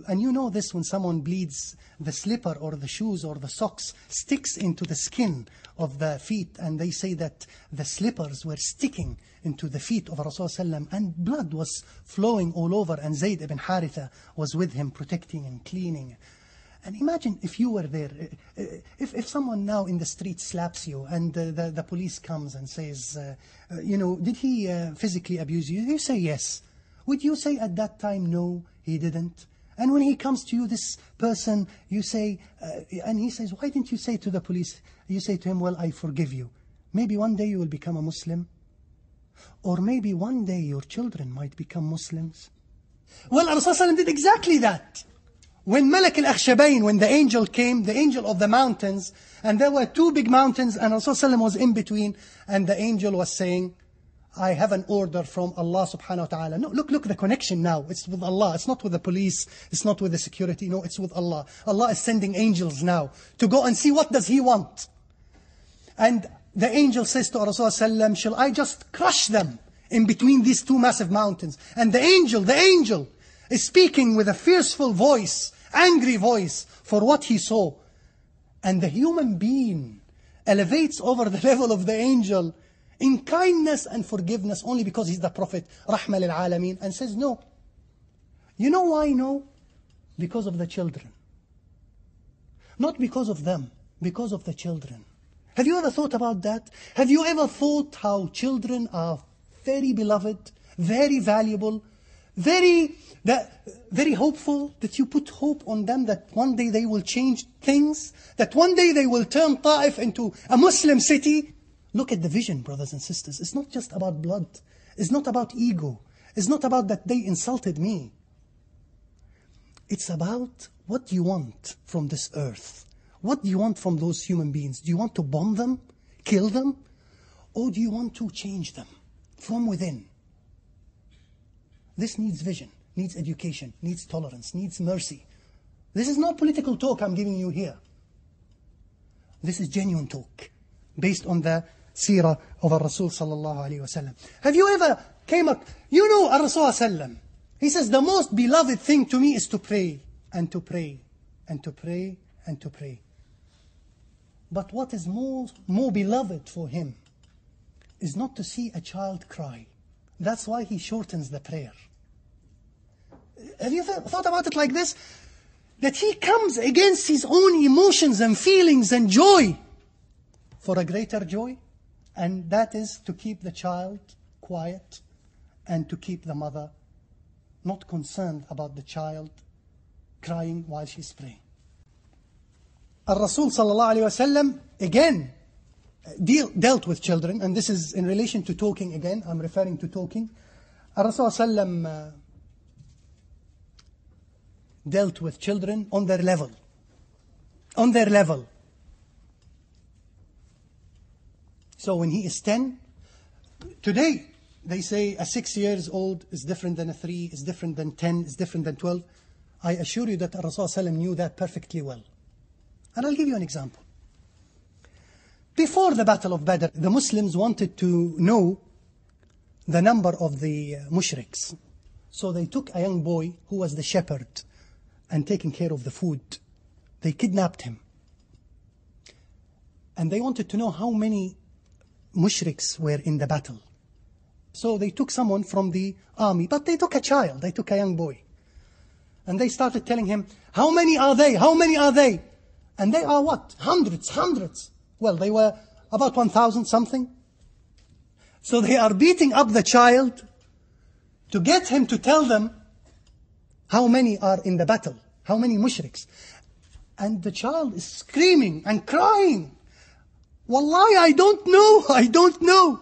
and you know this, when someone bleeds, the slipper or the shoes or the socks sticks into the skin of the feet, and they say that the slippers were sticking into the feet of Rasulullah and blood was flowing all over, and Zayd ibn Haritha was with him protecting and cleaning. And imagine if you were there, if someone now in the street slaps you and the police comes and says, you know, did he physically abuse you? You say yes. Would you say at that time, no, he didn't? And when he comes to you, this person, you say, and he says, why didn't you say to the police? You say to him, well, I forgive you. Maybe one day you will become a Muslim. Or maybe one day your children might become Muslims. Well, Rasulullah did exactly that. When Malak al-Akhshabayn, when the angel came, the angel of the mountains, and there were two big mountains, and Rasulullah was in between, and the angel was saying, I have an order from Allah subhanahu wa ta'ala. No, look the connection now. It's with Allah. It's not with the police. It's not with the security. No, it's with Allah. Allah is sending angels now to go and see what does he want. And the angel says to Rasulullah, shall I just crush them in between these two massive mountains? And the angel is speaking with a fearful voice, angry voice, for what he saw. And the human being elevates over the level of the angel in kindness and forgiveness only because he's the Prophet, Rahma lil Alameen, and says no. You know why no? Because of the children. Not because of them, because of the children. Have you ever thought about that? Have you ever thought how children are very beloved, very valuable, very hopeful, that you put hope on them that one day they will change things, that one day they will turn Ta'if into a Muslim city? Look at the vision, brothers and sisters. It's not just about blood. It's not about ego. It's not about that they insulted me. It's about what you want from this earth. What do you want from those human beings? Do you want to bomb them, kill them, or do you want to change them from within? This needs vision, needs education, needs tolerance, needs mercy. This is not political talk I'm giving you here. This is genuine talk based on the seerah of Rasul sallallahu alaihi wasallam. Have you ever came up? You know Rasul sallam. He says the most beloved thing to me is to pray and to pray and to pray and to pray. But what is more beloved for him is not to see a child cry. That's why he shortens the prayer. Have you thought about it like this? That he comes against his own emotions and feelings and joy for a greater joy, and that is to keep the child quiet and to keep the mother not concerned about the child crying while she's praying. Al-Rasul sallallahu alayhi wa sallam again dealt with children, and this is in relation to talking again, I'm referring to talking. Al-Rasul sallallahu alayhi wa sallam dealt with children on their level. On their level. So when he is 10, today they say a 6-year-old is different than a 3, is different than 10, is different than 12. I assure you that Rasulullah knew that perfectly well. And I'll give you an example. Before the Battle of Badr, the Muslims wanted to know the number of the mushriks. So they took a young boy who was the shepherd and taking care of the food. They kidnapped him. And they wanted to know how many mushriks were in the battle. So they took someone from the army, but they took a child, they took a young boy. And they started telling him, how many are they? How many are they? And they are what? Hundreds, hundreds. Well, they were about 1,000 something. So they are beating up the child to get him to tell them how many are in the battle, how many mushriks. And the child is screaming and crying. Wallahi, I don't know, I don't know.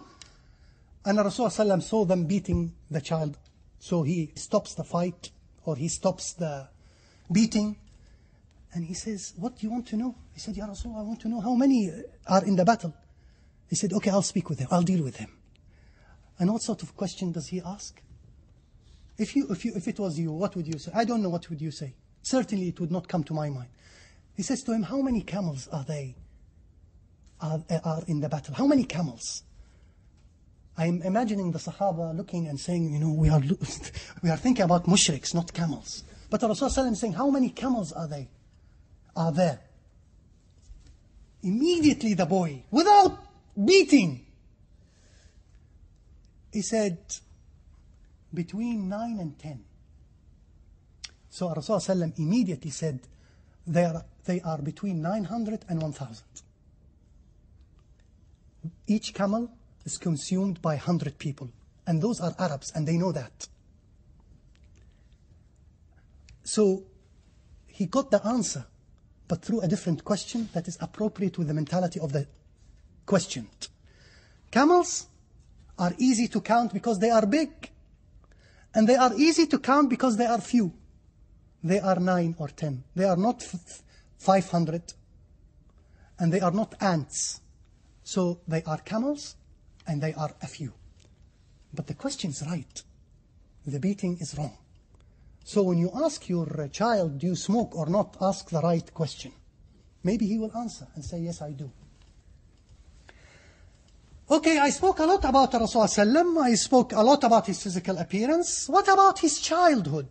And Rasulullah saw them beating the child. So he stops the fight, or he stops the beating. And he says, what do you want to know? He said, Ya Rasulullah, I want to know how many are in the battle. He said, okay, I'll speak with him, I'll deal with him. And what sort of question does he ask? If it was you, what would you say? I don't know, what would you say? Certainly it would not come to my mind. He says to him, how many camels are in the battle? How many camels? I'm imagining the Sahaba looking and saying, you know, we are thinking about mushriks, not camels. But the Rasulullah is saying, how many camels are there? Immediately the boy, without beating, he said, between 9 and 10. So Rasulullah immediately said, they are between 900 and 1,000. Each camel is consumed by 100 people. And those are Arabs, and they know that. So he got the answer, but through a different question that is appropriate with the mentality of the questioned. Camels are easy to count because they are big. And they are easy to count because they are few. They are 9 or 10. They are not 500. And they are not ants. So they are camels and they are a few. But the question is right. The beating is wrong. So when you ask your child, do you smoke or not, ask the right question. Maybe he will answer and say, yes, I do. Okay, I spoke a lot about Rasulullah. I spoke a lot about his physical appearance. What about his childhood?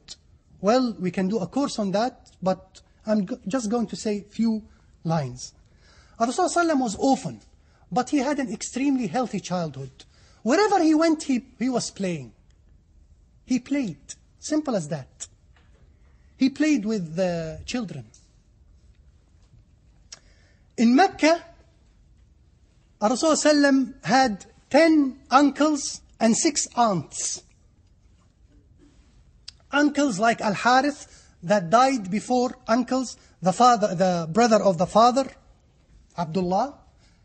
Well, we can do a course on that, but I'm just going to say a few lines. Rasulullah was orphan, but he had an extremely healthy childhood. Wherever he went, he was playing. He played. Simple as that. He played with the children. In Mecca, Rasulullah had 10 uncles and 6 aunts. Uncles like Al-Harith that died before uncles, the brother of the father, Abdullah.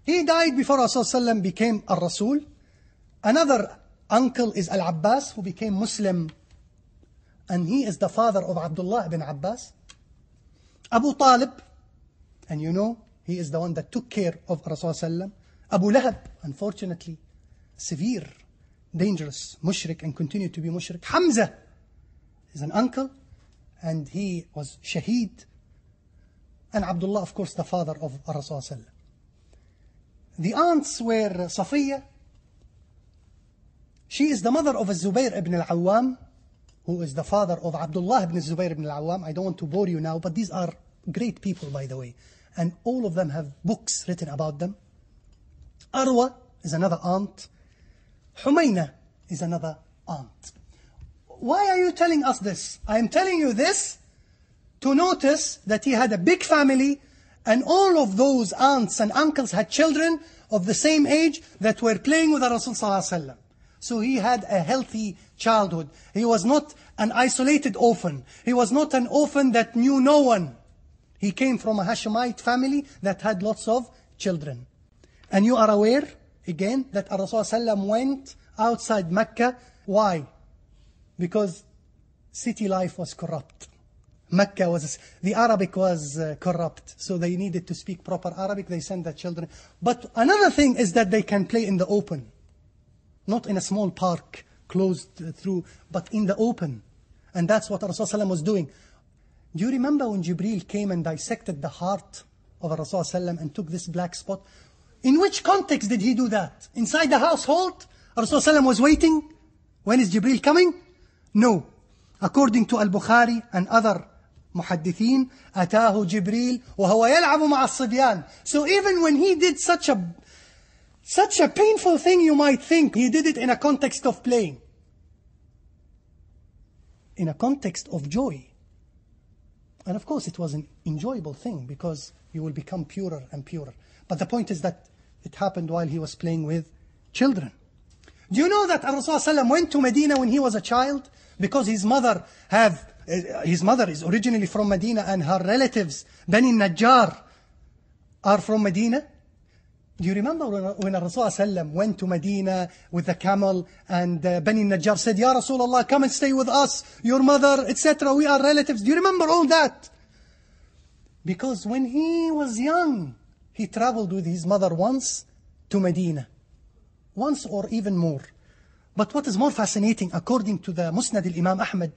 He died before Rasulullah became Al-Rasul. Another uncle is Al-Abbas, who became Muslim, and he is the father of Abdullah ibn Abbas. Abu Talib, and you know, he is the one that took care of Rasulullah. Abu Lahab, unfortunately, severe, dangerous, mushrik, and continued to be mushrik. Hamza is an uncle, and he was shaheed. And Abdullah, of course, the father of Rasulullah. The aunts were Safiya. She is the mother of Zubair ibn al-Awwam, who is the father of Abdullah ibn Zubair ibn al-Awwam. I don't want to bore you now, but these are great people, by the way. And all of them have books written about them. Arwa is another aunt. Humayna is another aunt. Why are you telling us this? I am telling you this to notice that he had a big family, and all of those aunts and uncles had children of the same age that were playing with the Rasul. So he had a healthy childhood. He was not an isolated orphan. He was not an orphan that knew no one. He came from a Hashemite family that had lots of children. And you are aware, again, that Rasulullah went outside Mecca. Why? Because city life was corrupt. Mecca was, the Arabic was corrupt. So they needed to speak proper Arabic. They sent their children. But another thing is that they can play in the open. Not in a small park, closed through, but in the open. And that's what Rasulullah was doing. Do you remember when Jibreel came and dissected the heart of Rasulullah and took this black spot? In which context did he do that? Inside the household? Rasulullah was waiting? When is Jibreel coming? No. According to Al-Bukhari and other muhaddithin, أَتَاهُ جِبْرِيلٌ وَهُوَ يَلْعَبُ مَعَ الصِّبْيَانِ. So even when he did such a painful thing, you might think he did it in a context of playing, in a context of joy. And of course it was an enjoyable thing, because you will become purer and purer. But the point is that it happened while he was playing with children. Do you know that Rasulullah went to Medina when he was a child? Because his mother is originally from Medina, and her relatives, Bani Al Najjar, are from Medina. Do you remember when Rasulullah went to Medina with the camel, and Bani Najjar said, "Ya Rasulullah, come and stay with us, your mother, etc. We are relatives." Do you remember all that? Because when he was young, he traveled with his mother once to Medina. Once or even more. But what is more fascinating, according to the Musnad al-Imam Ahmad,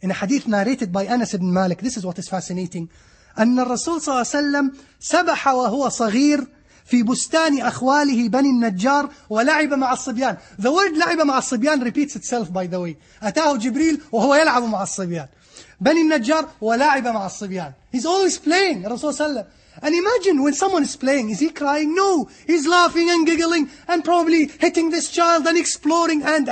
in a hadith narrated by Anas ibn Malik, this is what is fascinating. أن الرسول صلى الله عليه وسلم سبح وهو صغير في بستان أخواله بني النجار ولعب مع الصبيان. The word لعب مع الصبيان repeats itself, by the way. أتاه جبريل وهو يلعب مع الصبيان. بني النجار ولعب مع الصبيان. He's always playing, Rasul Sallam. And imagine when someone is playing, is he crying? No. He's laughing and giggling and probably hitting this child and exploring and.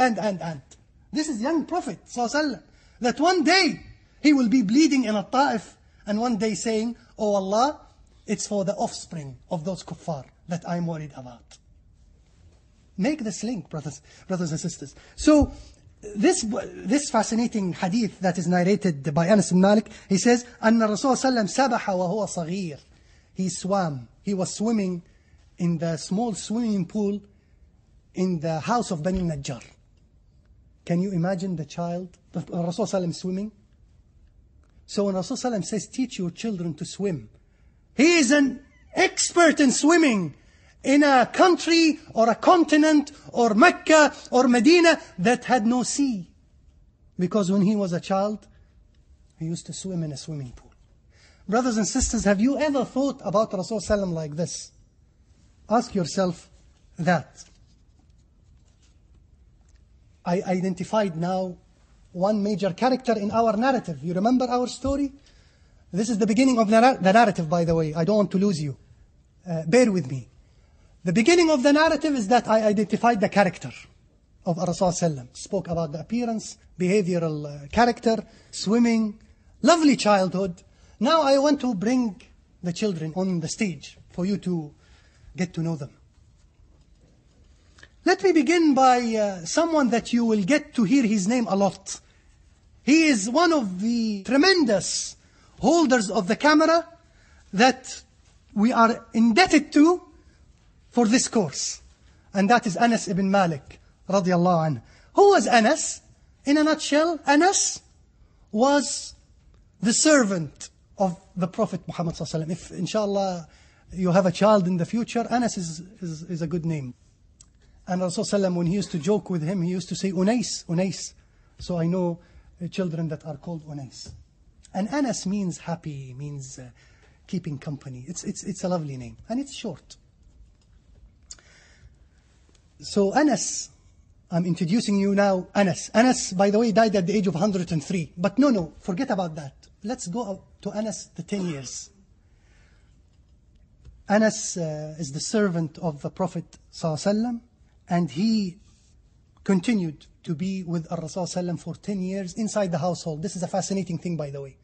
This is young Prophet Sallallahu, that one day he will be bleeding in a Ta'if and one day saying, "Oh Allah, it's for the offspring of those kuffar that I'm worried about." Make this link, brothers and sisters. So this fascinating hadith that is narrated by Anas ibn Malik, he says, أَنَّ الرَّسُولَ صَلَّمْ سَبَحَ وَهُوَ صَغِيرٌ. He swam. He was swimming in the small swimming pool in the house of Bani Najjar. Can you imagine the child, Rasulullah swimming? So when Rasulullah says, teach your children to swim, he is an expert in swimming in a country or a continent or Mecca or Medina that had no sea. Because when he was a child, he used to swim in a swimming pool. Brothers and sisters, have you ever thought about Rasulullah like this? Ask yourself that. I identified now one major character in our narrative. You remember our story? This is the beginning of the narrative, by the way. I don't want to lose you. Bear with me. The beginning of the narrative is that I identified the character of Rasulullah. Spoke about the appearance, behavioral character, swimming, lovely childhood. Now I want to bring the children on the stage for you to get to know them. Let me begin by someone that you will get to hear his name a lot. He is one of the tremendous holders of the camera that we are indebted to for this course. And that is Anas ibn Malik, radiallahu anhu. Who was Anas? In a nutshell, Anas was the servant of the Prophet Muhammad ﷺ. If inshallah you have a child in the future, Anas is a good name. And Rasulullah, when he used to joke with him, he used to say, Unais, Unais. So I know children that are called Unais. And Anas means happy, means keeping company. It's a lovely name, and it's short. So Anas, I'm introducing you now, Anas. Anas, by the way, died at the age of 103. But no, forget about that. Let's go to Anas, the 10 years. Anas is the servant of the Prophet ﷺ, and he continued to be with Rasulullah for 10 years inside the household. This is a fascinating thing, by the way.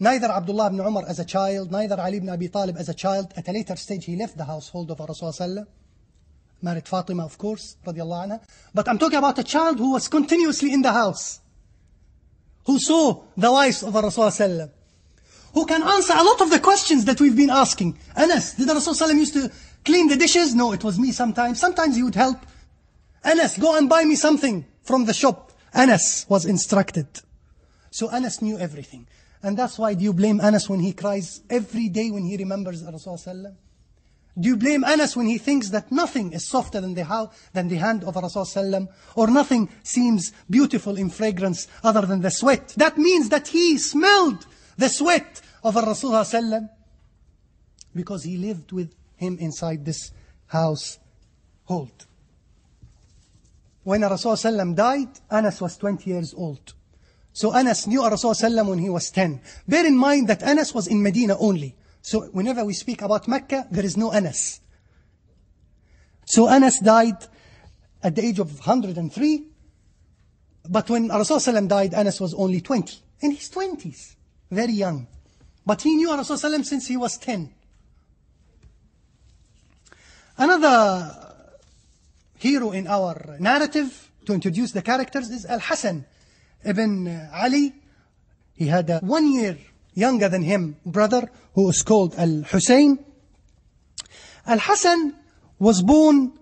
Neither Abdullah ibn Umar as a child, neither Ali ibn Abi Talib as a child. At a later stage, he left the household of Rasulullah married Fatima, of course, radiallahu anha. But I'm talking about a child who was continuously in the house, who saw the wives of Rasulullah, who can answer a lot of the questions that we've been asking. Anas, did Rasulullah used to clean the dishes? No, it was me sometimes. Sometimes he would help. Anas, go and buy me something from the shop. Anas was instructed. So Anas knew everything. And that's why, do you blame Anas when he cries every day when he remembers Rasulullah? Do you blame Anas when he thinks that nothing is softer than the hand of Rasulullah, or nothing seems beautiful in fragrance other than the sweat? That means that he smelled the sweat of Rasulullah because he lived with him inside this household. When Rasulullah died, Anas was 20 years old. So Anas knew Rasulullah when he was 10. Bear in mind that Anas was in Medina only. So whenever we speak about Mecca, there is no Anas. So Anas died at the age of 103. But when Rasulullah died, Anas was only 20. In his 20s. Very young. But he knew Rasulullah since he was 10. Another hero in our narrative to introduce the characters is Al-Hasan ibn Ali. He had a 1 year younger than him brother who is called Al-Husayn. Al-Hasan was born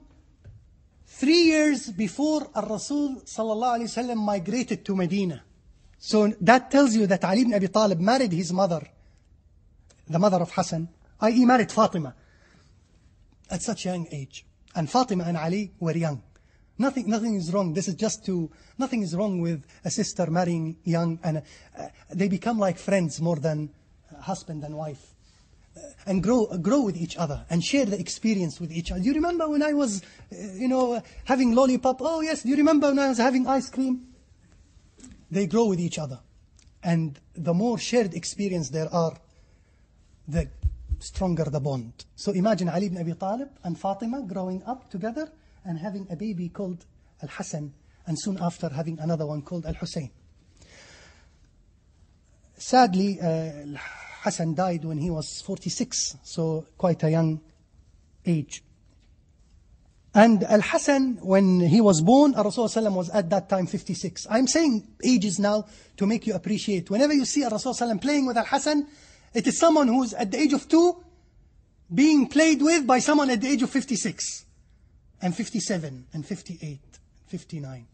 3 years before Rasul sallallahu alaihi wasallam migrated to Medina. So that tells you that Ali ibn Abi Talib married his mother, the mother of Hassan, i.e. married Fatima, at such a young age. And Fatima and Ali were young. Nothing is wrong. This is just to, nothing is wrong with a sister marrying young, and they become like friends more than husband and wife, and grow with each other and share the experience with each other. Do you remember when I was, having lollipop? Oh yes. Do you remember when I was having ice cream? They grow with each other, and the more shared experience there are, the stronger the bond. So imagine Ali ibn Abi Talib and Fatima growing up together and having a baby called Al-Hasan, and soon after having another one called Al-Husayn. Sadly, Al-Hasan died when he was 46, so quite a young age. And Al-Hasan, when he was born, Rasulullah was at that time 56. I'm saying ages now to make you appreciate. Whenever you see Rasulullah playing with Al-Hasan, it is someone who is at the age of 2 being played with by someone at the age of 56, and 57, and 58, 59.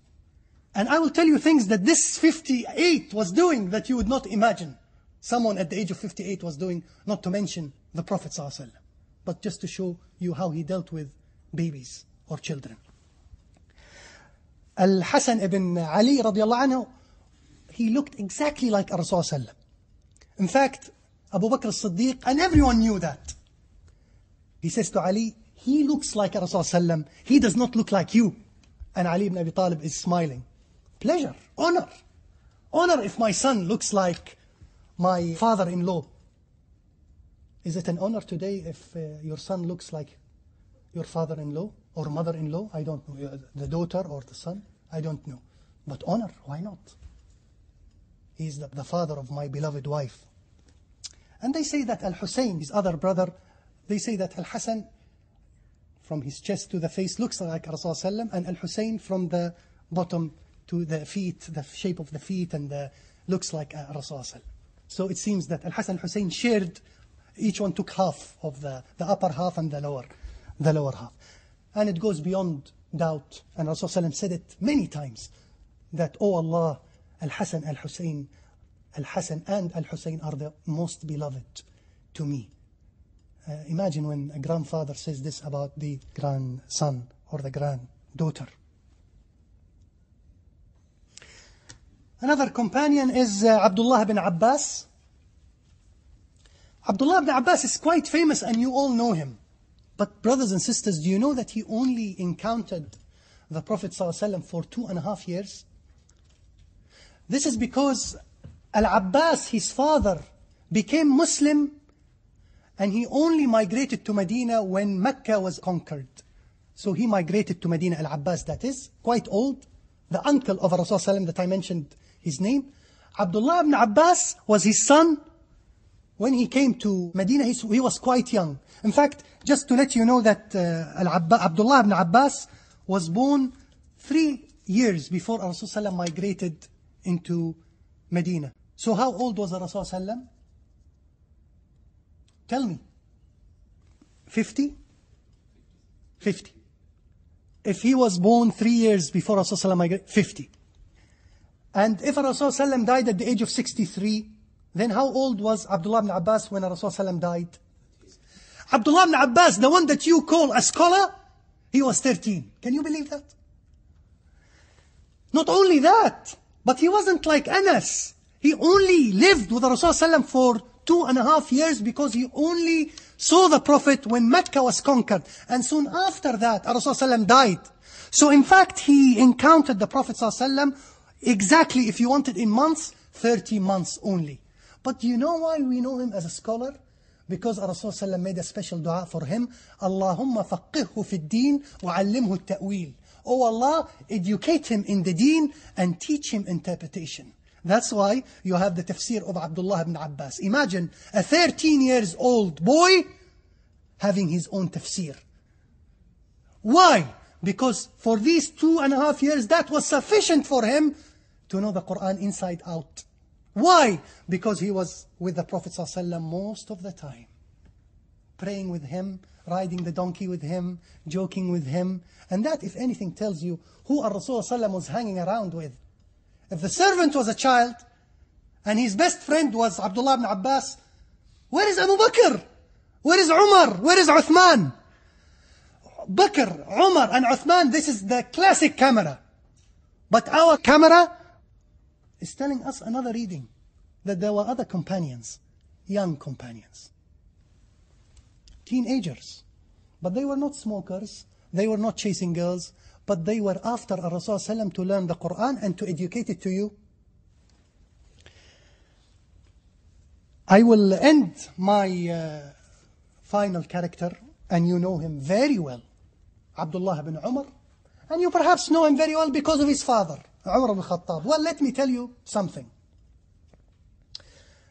And I will tell you things that this 58 was doing that you would not imagine someone at the age of 58 was doing, not to mention the Prophet ﷺ. But just to show you how he dealt with babies or children. Al-Hasan ibn Ali radiallahu anhu, he looked exactly like Rasulullah. In fact, Abu Bakr al-Siddiq, and everyone knew that. He says to Ali, he looks like Rasulullah, he does not look like you. And Ali ibn Abi Talib is smiling. Pleasure, honor. Honor if my son looks like my father-in-law. Is it an honor today if your son looks like your father-in-law or mother-in-law? I don't know. The daughter or the son? I don't know. But honor, why not? He is the father of my beloved wife. And they say that Al-Husayn, his other brother, they say that Al-Hasan, from his chest to the face, looks like Rasulullah, and Al-Husayn from the bottom to the feet, the shape of the feet, and looks like Rasulullah. So it seems that Al-Hasan and Husayn shared, each one took half of the upper half and the lower half. And it goes beyond doubt, and Rasulullah said it many times, that, oh Allah, Al-Hasan and Al-Husayn are the most beloved to me. Imagine when a grandfather says this about the grandson or the granddaughter. Another companion is Abdullah ibn Abbas. Abdullah ibn Abbas is quite famous and you all know him. But brothers and sisters, do you know that he only encountered the Prophet ﷺ for 2.5 years? This is because Al-Abbas, his father, became Muslim, and he only migrated to Medina when Mecca was conquered. So he migrated to Medina, Al-Abbas that is, quite old, the uncle of Rasulullah that I mentioned his name. Abdullah ibn Abbas was his son, when he came to Medina, he was quite young. In fact, just to let you know that Abdullah ibn Abbas was born 3 years before Rasulullah migrated into Medina. So how old was Rasulullah? Tell me. 50? 50. If he was born 3 years before Rasulullah migrated, 50. And if Rasulullah died at the age of 63, then how old was Abdullah ibn Abbas when Rasulullah died? Abdullah ibn Abbas, the one that you call a scholar, he was 13. Can you believe that? Not only that, but he wasn't like Anas. He only lived with Rasulullah for 2.5 years because he only saw the Prophet when Mecca was conquered. And soon after that, Rasulullah died. So in fact, he encountered the Prophet exactly, if you wanted, in months, 30 months only. But do you know why we know him as a scholar? Because Rasulullah made a special dua for him. Allahumma faqihhu fi ad-deen wa 'allimhu at-ta'wil. Oh Allah, educate him in the deen and teach him interpretation. That's why you have the tafsir of Abdullah ibn Abbas. Imagine a 13-year-old boy having his own tafsir. Why? Because for these 2.5 years, that was sufficient for him to know the Quran inside out. Why? Because he was with the Prophet ﷺ most of the time. Praying with him, riding the donkey with him, joking with him. And that, if anything, tells you who Rasulullah ﷺ was hanging around with. If the servant was a child, and his best friend was Abdullah ibn Abbas, where is Abu Bakr? Where is Umar? Where is Uthman? Bakr, Umar and Uthman, this is the classic camera. But our camera is telling us another reading, that there were other companions, young companions, teenagers. But they were not smokers, they were not chasing girls, but they were after Rasulullah to learn the Quran and to educate it to you. I will end my final character, and you know him very well, Abdullah ibn Umar, and you perhaps know him very well because of his father, Umar ibn Khattab. Well, let me tell you something.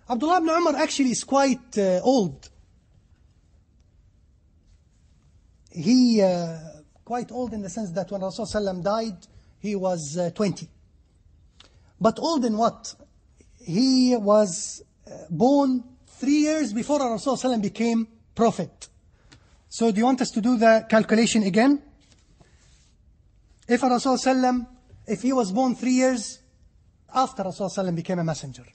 Abdullah ibn Umar actually is quite old. He quite old in the sense that when Rasulullah died, he was 20. But old in what? He was born 3 years before Rasulullah became prophet. So do you want us to do the calculation again? If Rasulullah, if he was born 3 years after Rasulullah became a messenger,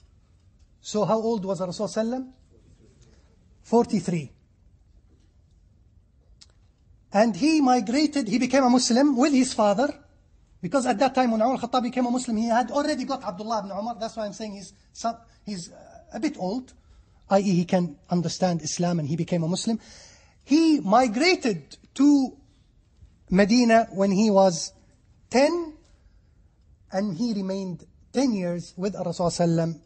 so how old was Rasulullah? 43. And he migrated, he became a Muslim with his father, because at that time when Umar al-Khattab became a Muslim, he had already got Abdullah ibn Umar. That's why I'm saying he's a bit old, i.e. he can understand Islam and he became a Muslim. He migrated to Medina when he was 10, and he remained 10 years with Rasulullah,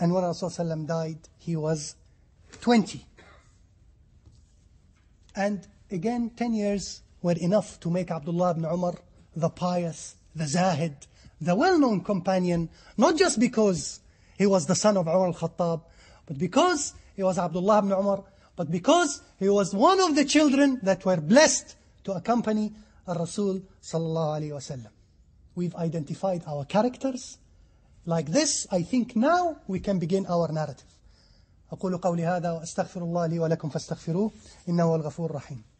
and when Rasulullah died, he was 20. And again, 10 years were enough to make Abdullah ibn Umar the pious, the zahid, the well-known companion, not just because he was the son of Umar al-Khattab, but because he was Abdullah ibn Umar, but because he was one of the children that were blessed to accompany Rasul sallallahu alayhi wa sallam. We've identified our characters. Like this, I think now we can begin our narrative. أقول قولي هذا وأستغفر الله لي ولكم فاستغفروه إنه الغفور الرحيم